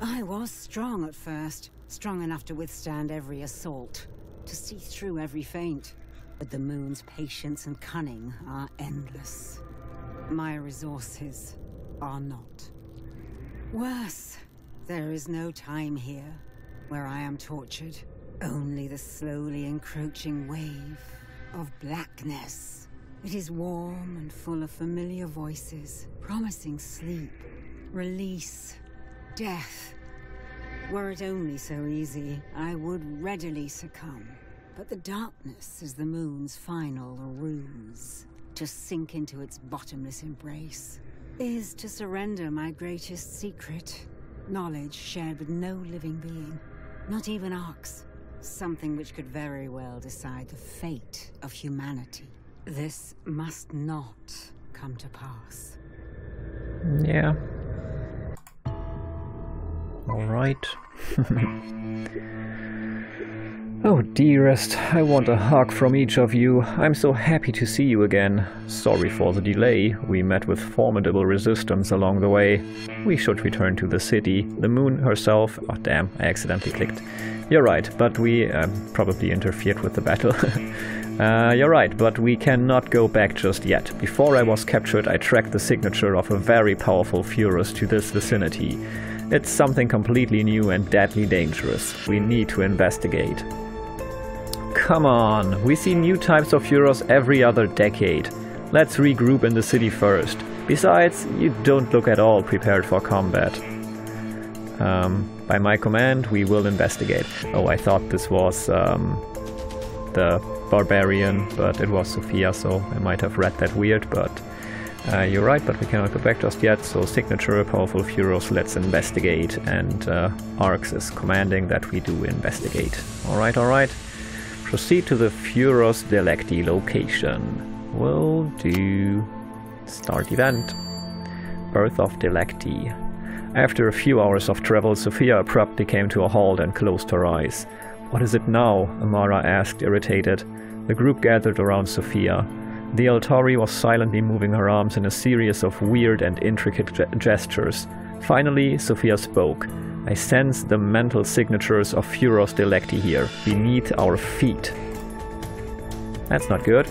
I was strong at first, strong enough to withstand every assault, to see through every feint, but the moon's patience and cunning are endless. My resources are not. Worse, there is no time here where I am tortured, only the slowly encroaching wave of blackness. It is warm and full of familiar voices, promising sleep, release, death. Were it only so easy, I would readily succumb. But the darkness is the moon's final ruse. To sink into its bottomless embrace is to surrender my greatest secret, knowledge shared with no living being, not even Arx, something which could very well decide the fate of humanity. This must not come to pass. Yeah. All right. Oh dearest, I want a hug from each of you. I'm so happy to see you again. Sorry for the delay. We met with formidable resistance along the way. We should return to the city. The moon herself... Oh damn, I accidentally clicked. You're right, but we... Uh, probably interfered with the battle. Uh, you're right, but we cannot go back just yet. Before I was captured, I tracked the signature of a very powerful Furos to this vicinity. It's something completely new and deadly dangerous. We need to investigate. Come on, we see new types of Furos every other decade. Let's regroup in the city first. Besides, you don't look at all prepared for combat. Um, by my command, we will investigate. Oh, I thought this was... Um, the barbarian, but it was Sophia, so I might have read that weird, but uh, you're right, but we cannot go back just yet, so signature, powerful Furos, let's investigate, and uh, Arx is commanding that we do investigate. Alright, alright, proceed to the Furos Delecti location. Will do. Start event. Birth of Delecti. After a few hours of travel, Sophia abruptly came to a halt and closed her eyes. "What is it now?" Amara asked, irritated. The group gathered around Sophia. The Ultori was silently moving her arms in a series of weird and intricate ge gestures. Finally, Sophia spoke. "I sense the mental signatures of Furos Delecti here, beneath our feet." "That's not good."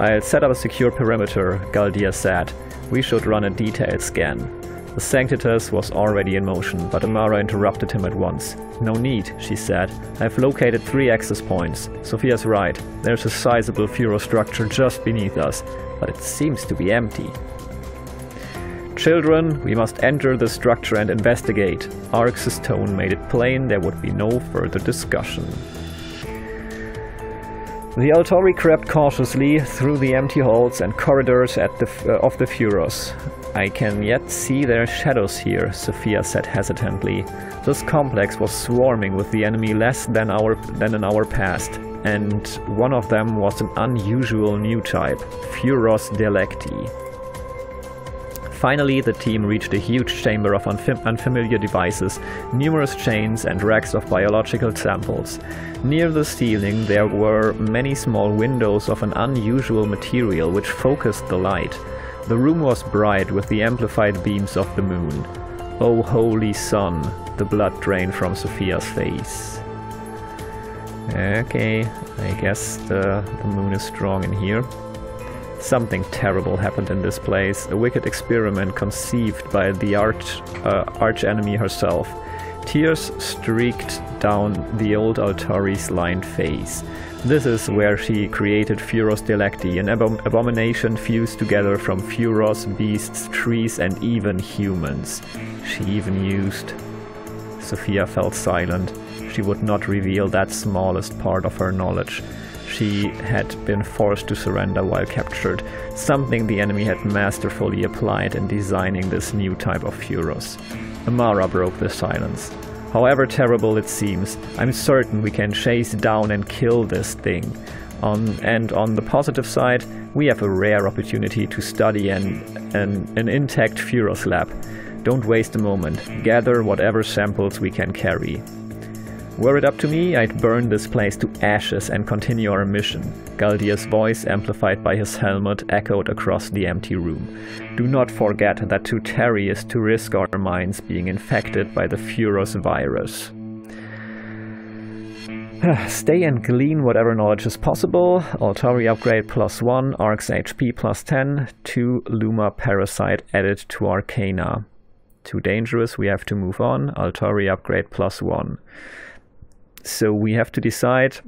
"I'll set up a secure perimeter," Galdir said. "We should run a detailed scan." The Sanctitas was already in motion, but Amara interrupted him at once. "No need," she said. "I've located three access points. Sophia's right. There's a sizable Furo structure just beneath us, but it seems to be empty." "Children, we must enter the structure and investigate." Arx's tone made it plain there would be no further discussion. The Ultori crept cautiously through the empty halls and corridors at the f uh, of the Furos. I can yet see their shadows here, Sophia said hesitantly. This complex was swarming with the enemy less than, our, than an hour past, and one of them was an unusual new type, Furos Delecti. Finally, the team reached a huge chamber of unfam unfamiliar devices, numerous chains and racks of biological samples. Near the ceiling there were many small windows of an unusual material which focused the light. The room was bright with the amplified beams of the moon. Oh holy sun, the blood drained from Sophia's face. Okay, I guess the, the moon is strong in here. Something terrible happened in this place, a wicked experiment conceived by the arch, uh, arch-enemy herself. Tears streaked down the old Altori's lined face. This is where she created Furos Delecti, an abom abomination fused together from Furos, beasts, trees and even humans. She even used... Sophia fell silent. She would not reveal that smallest part of her knowledge. She had been forced to surrender while captured, something the enemy had masterfully applied in designing this new type of Furos. Amara broke the silence. However terrible it seems, I'm certain we can chase down and kill this thing. On, and on the positive side, we have a rare opportunity to study an, an, an intact Furos lab. Don't waste a moment, gather whatever samples we can carry. Were it up to me, I'd burn this place to ashes and continue our mission. Galdir's voice, amplified by his helmet, echoed across the empty room. Do not forget that to tarry is to risk our minds being infected by the Furos virus. Stay and glean whatever knowledge is possible. Ultori upgrade plus one, Arx H P plus ten, two Luma parasite added to Arcana. Too dangerous, we have to move on. Ultori upgrade plus one. So we have to decide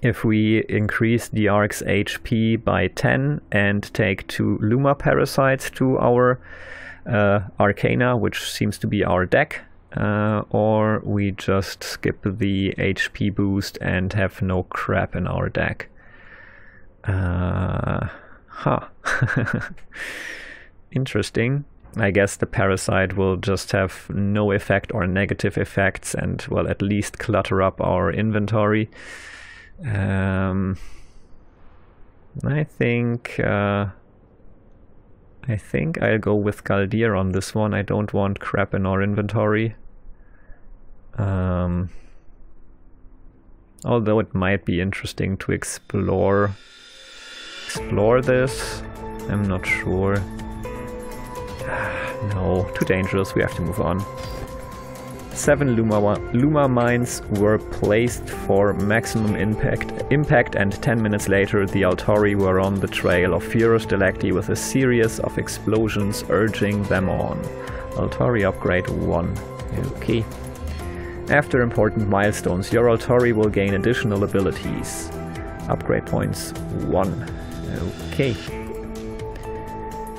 if we increase the Arx H P by ten and take two Luma Parasites to our uh, Arcana, which seems to be our deck, uh, or we just skip the H P boost and have no crap in our deck. Uh, huh. Interesting. I guess the parasite will just have no effect or negative effects and will at least clutter up our inventory. Um, I think uh, I think I'll go with Galdir on this one. I don't want crap in our inventory. Um, although it might be interesting to explore explore this. I'm not sure. No, too dangerous, we have to move on. Seven Luma, Luma mines were placed for maximum impact, impact and ten minutes later the Ultori were on the trail of Furos Delecti with a series of explosions urging them on. Ultori upgrade one. Okay. After important milestones, your Ultori will gain additional abilities. Upgrade points one. Okay.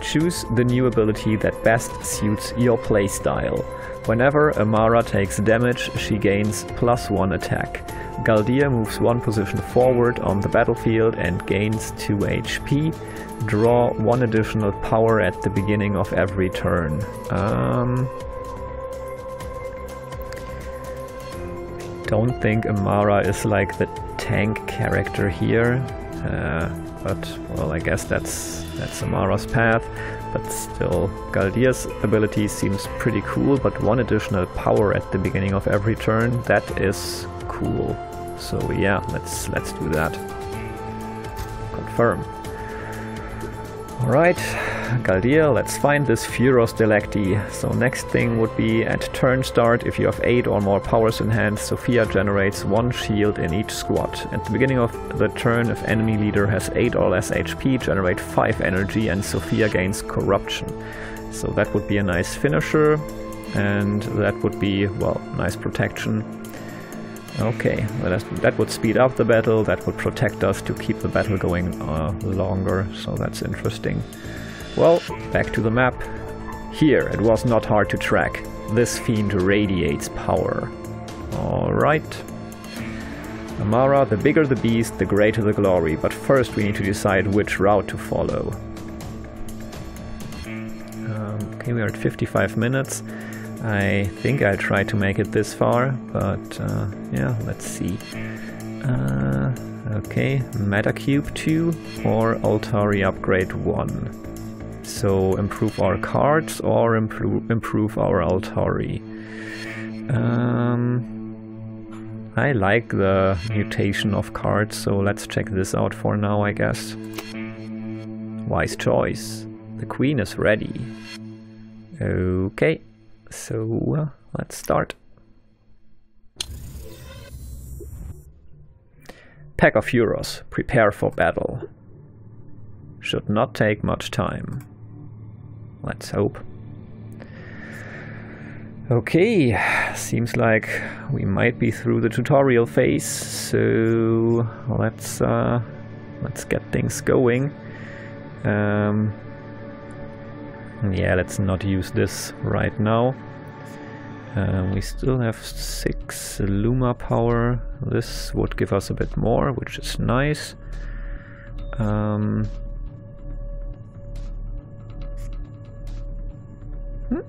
Choose the new ability that best suits your playstyle. Whenever Amara takes damage, she gains plus one attack. Galdir moves one position forward on the battlefield and gains two H P. Draw one additional power at the beginning of every turn. Um, don't think Amara is like the tank character here. Uh, but, well, I guess that's that's Amara's path, but still, Galdir's ability seems pretty cool, but one additional power at the beginning of every turn, that is cool. So yeah, let's let's do that. Confirm. Alright, Galdir, let's find this Furos Delecti. So next thing would be at turn start, if you have eight or more powers in hand, Sophia generates one shield in each squad. At the beginning of the turn, if enemy leader has eight or less H P, generate five energy and Sophia gains corruption. So that would be a nice finisher, and that would be, well, nice protection. Okay, that would speed up the battle, that would protect us to keep the battle going uh, longer, so that's interesting. Well, back to the map. Here, it was not hard to track. This fiend radiates power. Alright. Amara, the bigger the beast, the greater the glory, but first we need to decide which route to follow. Um, okay, we are at fifty-five minutes. I think I tried to make it this far, but uh, yeah, let's see. Uh, okay, Metacube two or Ultori upgrade one. So improve our cards or improve, improve our Ultori. Um, I like the mutation of cards, so let's check this out for now, I guess. Wise choice. The queen is ready. Okay. So, uh, let's start. Pack of Furos, prepare for battle. Should not take much time. Let's hope. Okay, seems like we might be through the tutorial phase, so let's, uh, let's get things going. Um, Yeah, let's not use this right now. Uh, we still have six Luma power. This would give us a bit more, which is nice. Um,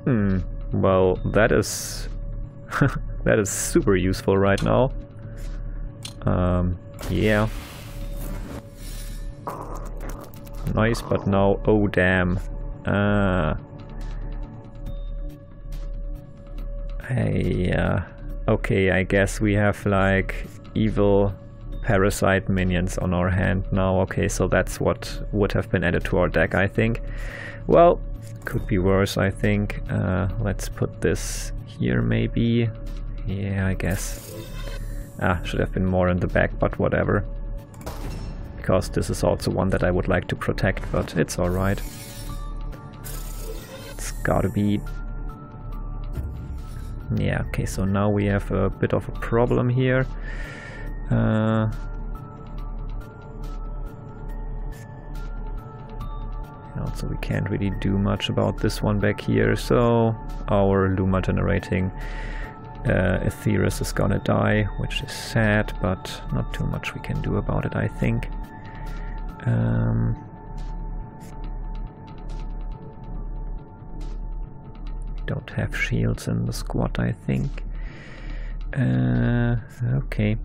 hmm. Well, that is that is super useful right now. Um, yeah. Nice, but now, oh damn. Uh, I, uh, okay, I guess we have like evil parasite minions on our hand now. Okay, so that's what would have been added to our deck, I think. Well, could be worse, I think. Uh, let's put this here maybe. Yeah, I guess. Ah, should have been more in the back, but whatever. Because this is also one that I would like to protect, but it's alright. Gotta be. Yeah, okay, so now we have a bit of a problem here. Uh, also, we can't really do much about this one back here, so our Luma generating uh, Aetherus is gonna die, which is sad, but not too much we can do about it, I think. Um, Don't have shields in the squad, I think. Uh, okay.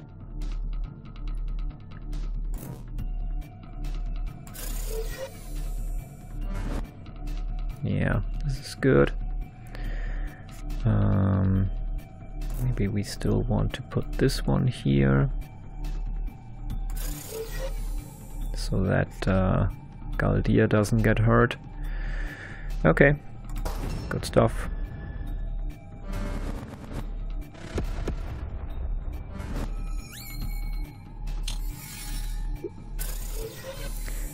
Yeah, this is good. Um, maybe we still want to put this one here. So that uh, Galdir doesn't get hurt. Okay. Good stuff.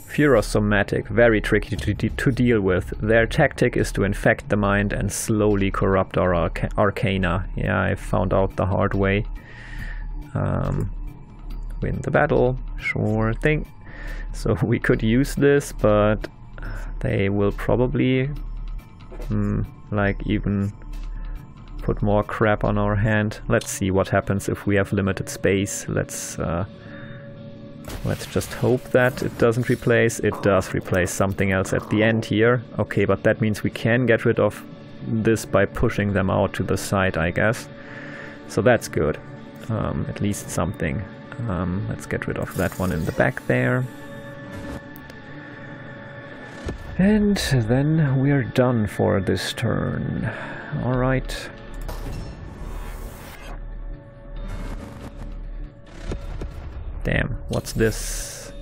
Furosomatic, very tricky to, de to deal with. Their tactic is to infect the mind and slowly corrupt our arc arcana. Yeah, I found out the hard way. Um, win the battle, sure thing. So we could use this, but they will probably Mm, like even put more crap on our hand. Let's see what happens if we have limited space. Let's uh, let's just hope that it doesn't replace. It does replace something else at the end here. Okay, but that means we can get rid of this by pushing them out to the side, I guess. So that's good. Um, at least something. Um, let's get rid of that one in the back there. And then we're done for this turn. Alright. Damn, what's this?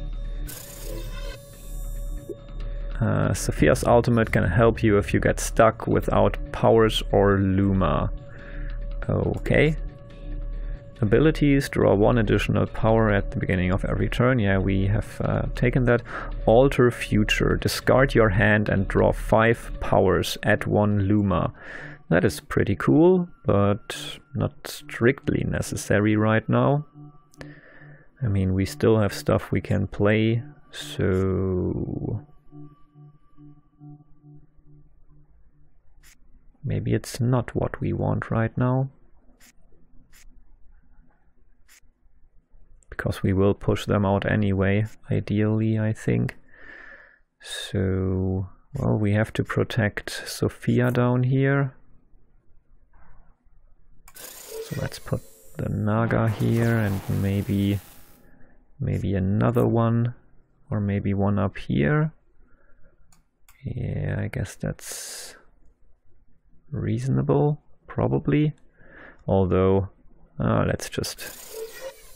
Uh, Sophia's ultimate can help you if you get stuck without powers or Luma. Okay. Abilities, draw one additional power at the beginning of every turn. Yeah, we have uh, taken that. Alter Future, discard your hand and draw five powers, add one Luma. That is pretty cool, but not strictly necessary right now. I mean, we still have stuff we can play, so maybe it's not what we want right now. because we will push them out anyway, ideally, I think. So, well, we have to protect Sophia down here. So let's put the Naga here and maybe, maybe another one, or maybe one up here. Yeah, I guess that's reasonable, probably. Although, uh, let's just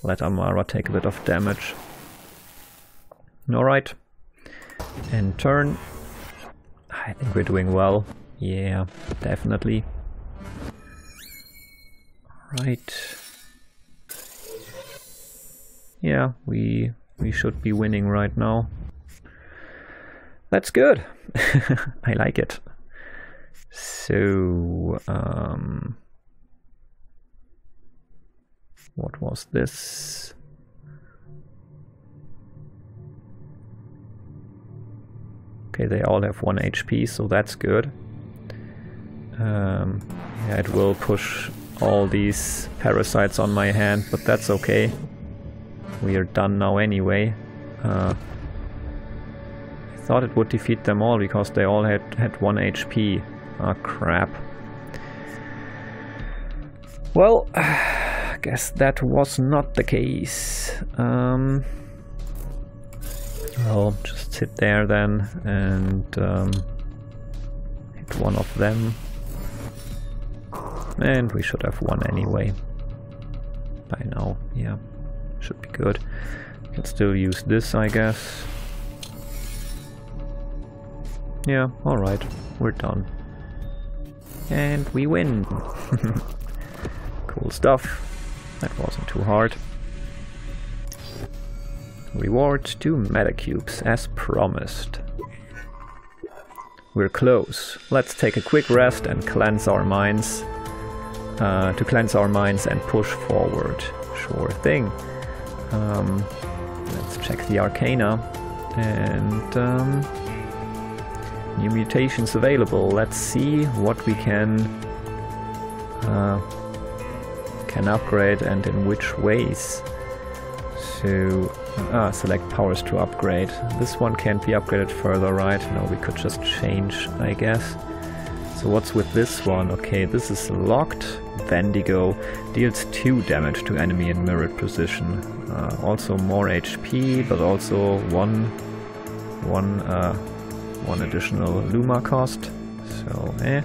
let Amara take a bit of damage. Alright, and turn. I think we're doing well. Yeah, definitely. Alright. Yeah, we we should be winning right now. That's good. I like it. So, um, what was this? Okay, they all have one H P, so that's good. Um, yeah, it will push all these parasites on my hand, but that's okay. We are done now anyway. Uh, I thought it would defeat them all because they all had, had one H P. Ah, crap. Well, I guess that was not the case. Um, I'll just sit there then and um, hit one of them. And we should have one anyway. By now, yeah. Should be good. Can still use this, I guess. Yeah, alright. We're done. And we win! Cool stuff. That wasn't too hard. Reward two metacubes, as promised. We're close. Let's take a quick rest and cleanse our minds. Uh, to cleanse our minds and push forward. Sure thing. Um, let's check the Arcana. And... Um, new mutations available. Let's see what we can uh, can upgrade and in which ways. So, ah, select powers to upgrade. This one can't be upgraded further, right? No, we could just change, I guess. So what's with this one? Okay, this is locked. Vendigo deals two damage to enemy in mirrored position. Uh, also more H P, but also one one. Uh, One additional Luma cost, so eh.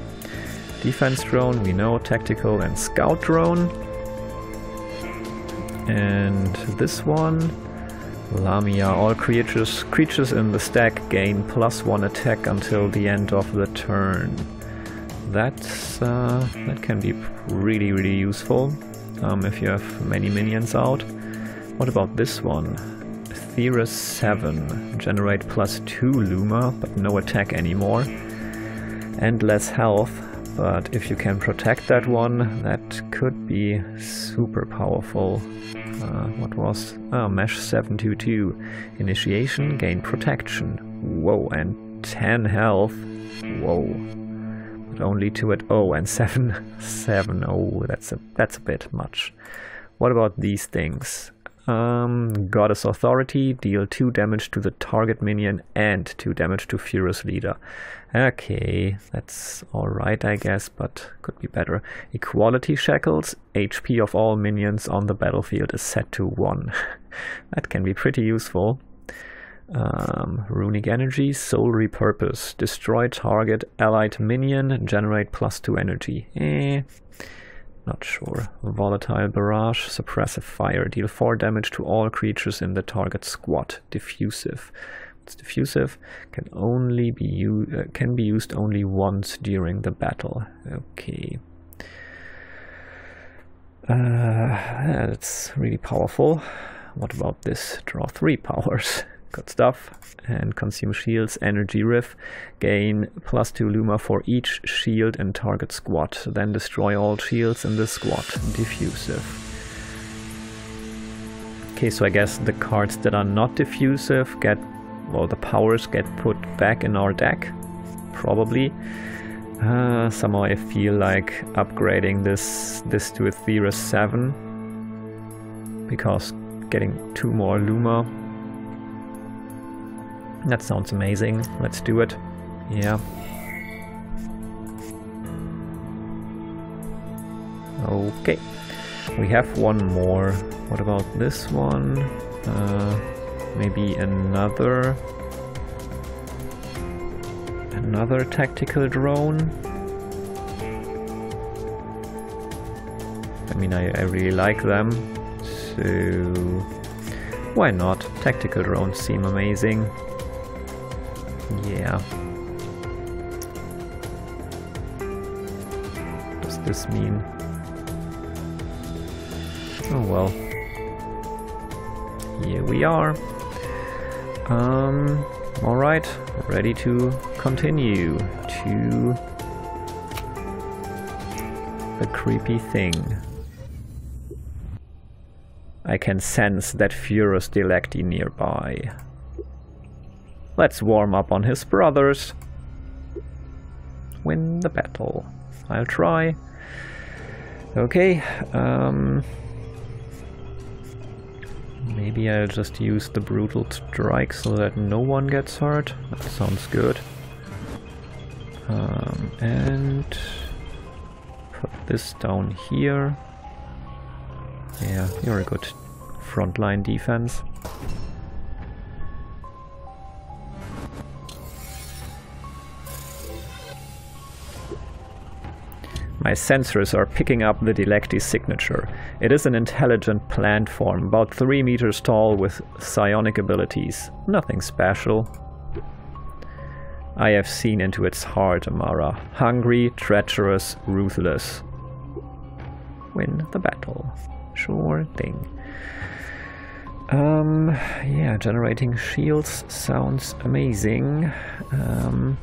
Defense drone, we know, tactical and scout drone. And this one, Lamia, all creatures creatures in the stack gain plus one attack until the end of the turn. That's uh, that can be really really useful um, if you have many minions out. What about this one? Theurus seven, generate plus two Luma, but no attack anymore. And less health, but if you can protect that one, that could be super powerful. Uh, what was? Oh, Mesh seven two two. Initiation, gain protection. Whoa, and ten health. Whoa. But only two at oh, and seven, seven. Oh, that's a, that's a bit much. What about these things? Um, Goddess Authority, deal two damage to the target minion and two damage to Furos leader. Okay, that's alright I guess, but could be better. Equality Shackles, H P of all minions on the battlefield is set to one. That can be pretty useful. Um, Runic Energy, Soul Repurpose, destroy target allied minion, generate plus two energy. Eh. Not sure. Volatile Barrage, Suppressive Fire, deal four damage to all creatures in the target squad. Diffusive. It's diffusive. Can only be used. Uh, can be used only once during the battle. Okay. Uh, that's really powerful. What about this? Draw three powers. Good stuff. And consume shields, energy riff, gain plus two Luma for each shield and target squad. Then destroy all shields in the squad. Diffusive. Okay, so I guess the cards that are not diffusive get, well, the powers get put back in our deck, probably. Uh, somehow I feel like upgrading this this to a Theurus seven because getting two more Luma. That sounds amazing. Let's do it. Yeah. Okay. We have one more. What about this one? Uh, maybe another... Another tactical drone? I mean, I, I really like them, so... Why not? Tactical drones seem amazing. Yeah. What does this mean? Oh well. Here we are. Um, alright, ready to continue to the creepy thing. I can sense that Furos Delecti nearby. Let's warm up on his brothers. Win the battle. I'll try. Okay, um... maybe I'll just use the Brutal Strike so that no one gets hurt. That sounds good. Um, and... put this down here. Yeah, you're a good frontline defense. My sensors are picking up the Delecti signature. It is an intelligent plant form, about three meters tall with psionic abilities. Nothing special. I have seen into its heart, Amara. Hungry, treacherous, ruthless. Win the battle. Sure thing. Um, yeah, generating shields sounds amazing. Um...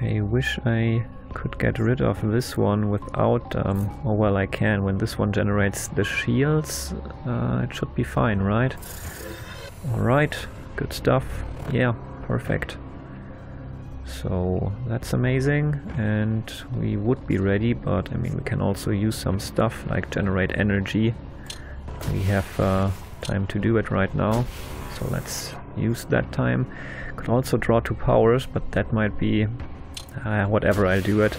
I wish I could get rid of this one without, um, oh well, I can. When this one generates the shields, uh, it should be fine, right? Alright, good stuff. Yeah, perfect. So, that's amazing, and we would be ready, but I mean, we can also use some stuff, like generate energy. We have uh, time to do it right now, so let's use that time. Could also draw two powers, but that might be... Uh, whatever, I'll do it.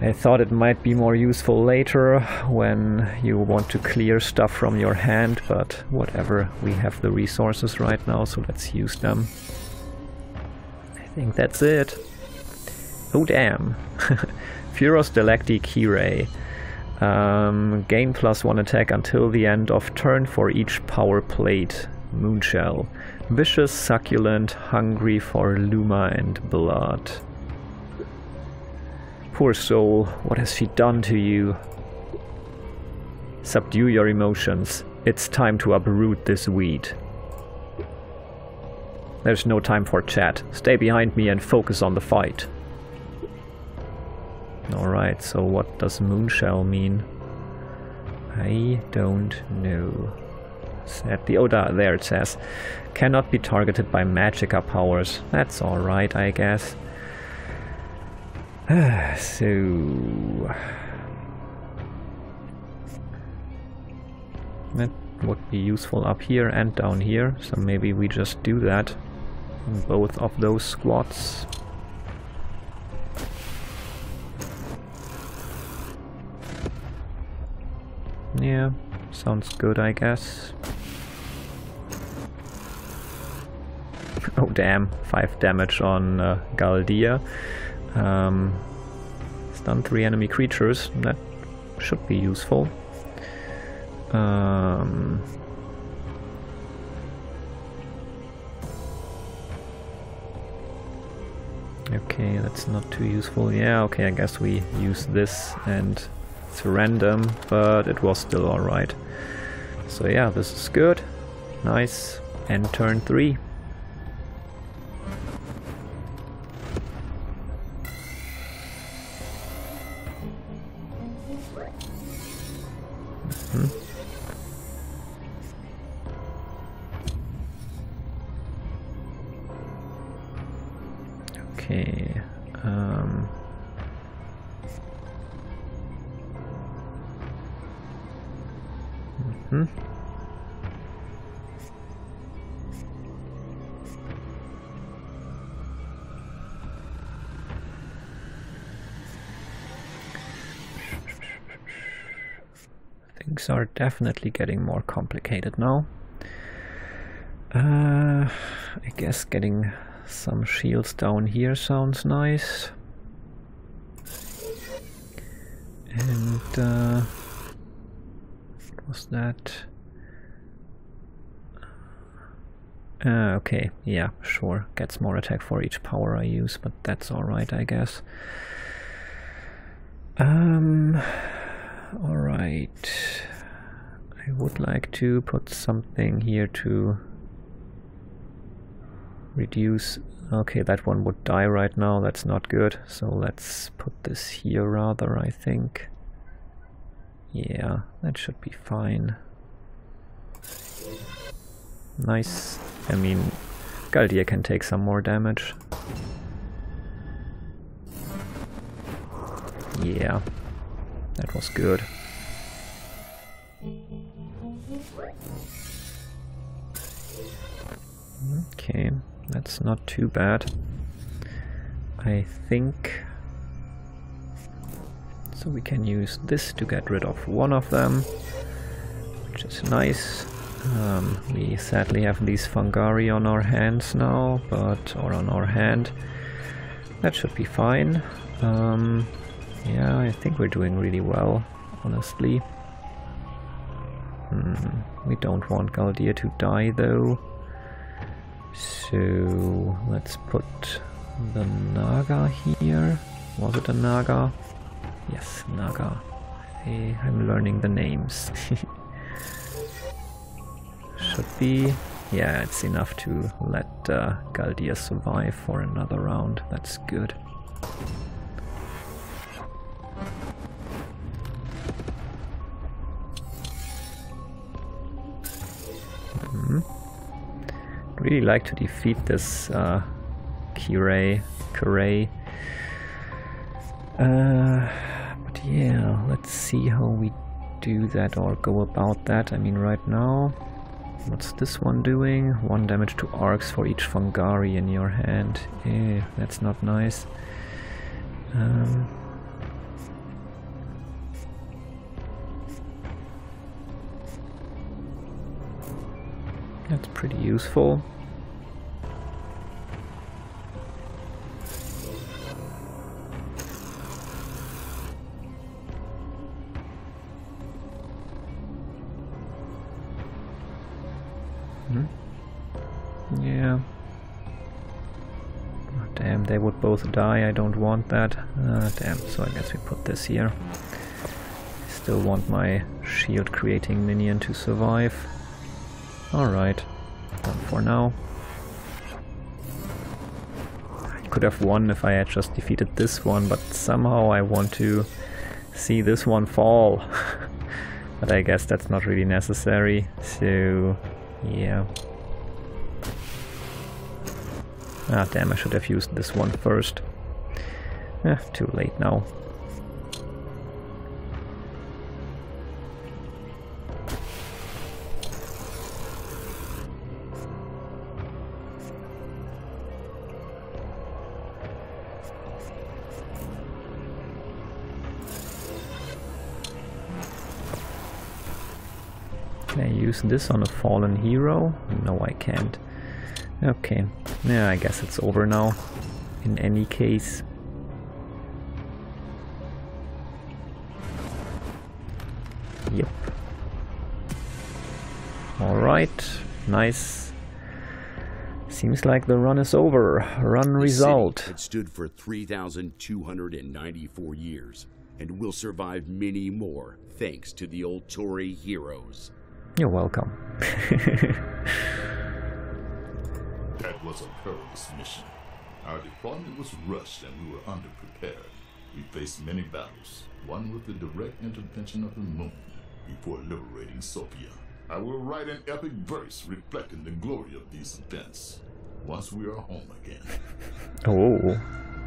I thought it might be more useful later when you want to clear stuff from your hand, but whatever, we have the resources right now, so let's use them. I think that's it. Oh damn! Furos Delecti Kyrae. Um, gain plus one attack until the end of turn for each power plate. Moonshell. Vicious, succulent, hungry for Luma and blood. Poor soul, what has she done to you? Subdue your emotions. It's time to uproot this weed. There's no time for chat. Stay behind me and focus on the fight. Alright, so what does Moonshell mean? I don't know. At the Oda, there it says. Cannot be targeted by magicka powers. That's alright, I guess. So... that would be useful up here and down here, so maybe we just do that in both of those squads. Yeah, sounds good, I guess. Oh damn, five damage on uh, Galdir. Um, stun three enemy creatures, that should be useful. Um, okay, that's not too useful. Yeah, okay, I guess we use this, and it's random, but it was still alright. So yeah, this is good. Nice. And turn three. Okay, um... Hmm? Things are definitely getting more complicated now. Uh, I guess getting some shields down here sounds nice. And uh, what was that? Uh, okay, yeah, sure. Gets more attack for each power I use, but that's alright, I guess. Um, alright. I would like to put something here to reduce. Okay, that one would die right now, that's not good. So let's put this here rather, I think. Yeah, that should be fine. Nice. I mean, Galdir can take some more damage. Yeah, that was good. Okay. That's not too bad, I think. So we can use this to get rid of one of them, which is nice. Um, we sadly have these Fangari on our hands now, but or on our hand. That should be fine. Um, yeah, I think we're doing really well, honestly. Hmm. We don't want Galdir to die though. So let's put the Naga here. Was it a Naga? Yes, Naga. Hey, I'm learning the names. Should be. Yeah, it's enough to let uh, Galdir survive for another round. That's good. Mm-hmm. Really like to defeat this uh, Kyrae, Kyrae. Uh, but yeah, let's see how we do that or go about that. I mean, right now, what's this one doing? One damage to Arx for each Fangari in your hand. Eh, that's not nice. Um, That's pretty useful. Hmm. Yeah. Oh, damn, they would both die. I don't want that. Uh, damn, so I guess we put this here. I still want my shield creating minion to survive. Alright, done for now. I could have won if I had just defeated this one, but somehow I want to see this one fall. But I guess that's not really necessary, so yeah. Ah, damn, I should have used this one first. Eh, too late now. Use this on a fallen hero? No, I can't. Okay, yeah, I guess it's over now, in any case. Yep. Alright, nice. Seems like the run is over. Run result. It stood for three thousand two hundred ninety-four years, and will survive many more, thanks to the Ultori heroes. You're welcome. That was a perilous mission. Our deployment was rushed and we were underprepared. We faced many battles, one with the direct intervention of the moon before liberating Sophia. I will write an epic verse reflecting the glory of these events once we are home again. Oh,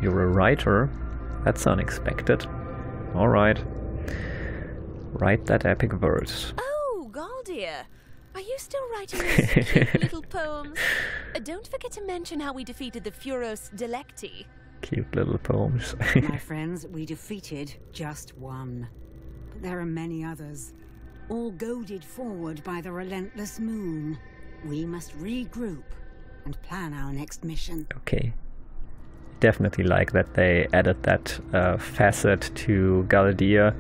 you're a writer? That's unexpected. Alright. Write that epic verse. Oh. dear. Are you still writing those cute little poems? Uh, don't forget to mention how we defeated the Furos Delecti. Cute little poems. My friends, we defeated just one. But there are many others, all goaded forward by the relentless moon. We must regroup and plan our next mission. Okay. Definitely like that they added that uh, facet to Galdir.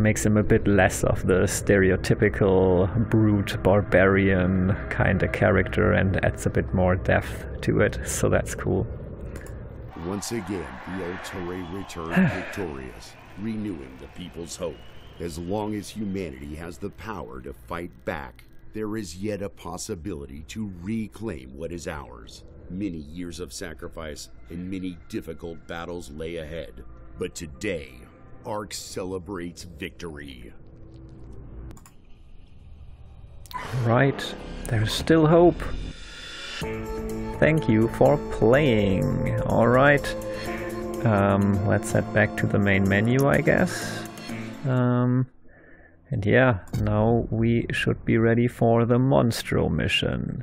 Makes him a bit less of the stereotypical brute barbarian kind of character and adds a bit more depth to it, so that's cool. Once again, the Ultori returned victorious, renewing the people's hope. As long as humanity has the power to fight back, there is yet a possibility to reclaim what is ours. Many years of sacrifice and many difficult battles lay ahead, but today, Arx celebrates victory. Right, there's still hope. Thank you for playing. Alright, um, let's head back to the main menu, I guess. Um, and yeah, now we should be ready for the Monstro mission.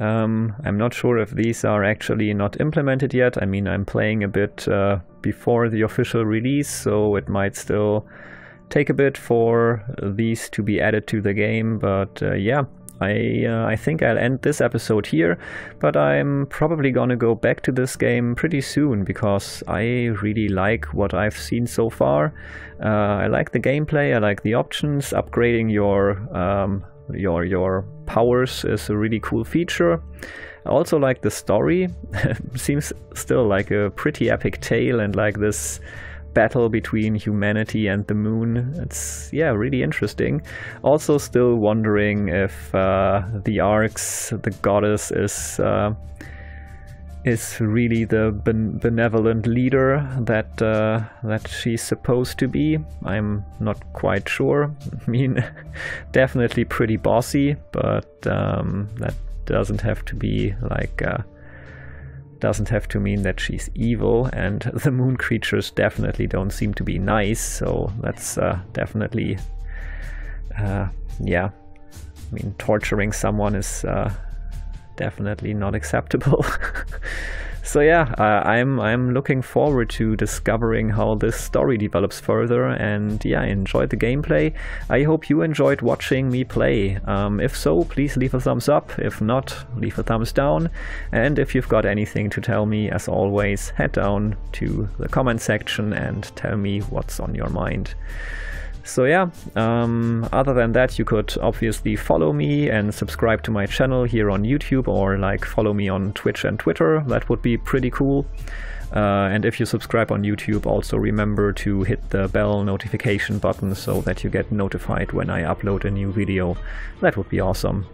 Um, I'm not sure if these are actually not implemented yet. I mean, I'm playing a bit uh, before the official release, so it might still take a bit for these to be added to the game, but uh, yeah, I, uh, I think I'll end this episode here, but I'm probably gonna go back to this game pretty soon because I really like what I've seen so far. Uh, I like the gameplay, I like the options, upgrading your um, Your your powers is a really cool feature. I also like the story. Seems still like a pretty epic tale, and like this battle between humanity and the moon. It's, yeah, really interesting. Also still wondering if uh, the Arx, the goddess, is uh, is really the ben benevolent leader that uh, that she's supposed to be. I'm not quite sure. I mean, definitely pretty bossy, but um, that doesn't have to be like uh, doesn't have to mean that she's evil. And the moon creatures definitely don't seem to be nice, so that's uh, definitely uh, yeah. I mean, torturing someone is Uh, definitely not acceptable. So yeah, uh, I'm I'm looking forward to discovering how this story develops further, and yeah, I enjoyed the gameplay. I hope you enjoyed watching me play. Um, if so, please leave a thumbs up. If not, leave a thumbs down. And if you've got anything to tell me, as always, head down to the comment section and tell me what's on your mind. So yeah, um, other than that, you could obviously follow me and subscribe to my channel here on YouTube, or like follow me on Twitch and Twitter. That would be pretty cool. Uh, and if you subscribe on YouTube, also remember to hit the bell notification button so that you get notified when I upload a new video. That would be awesome.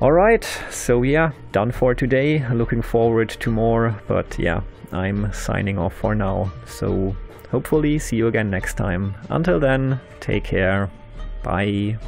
Alright, so yeah, done for today. Looking forward to more, but yeah, I'm signing off for now. So hopefully see you again next time. Until then, take care. Bye.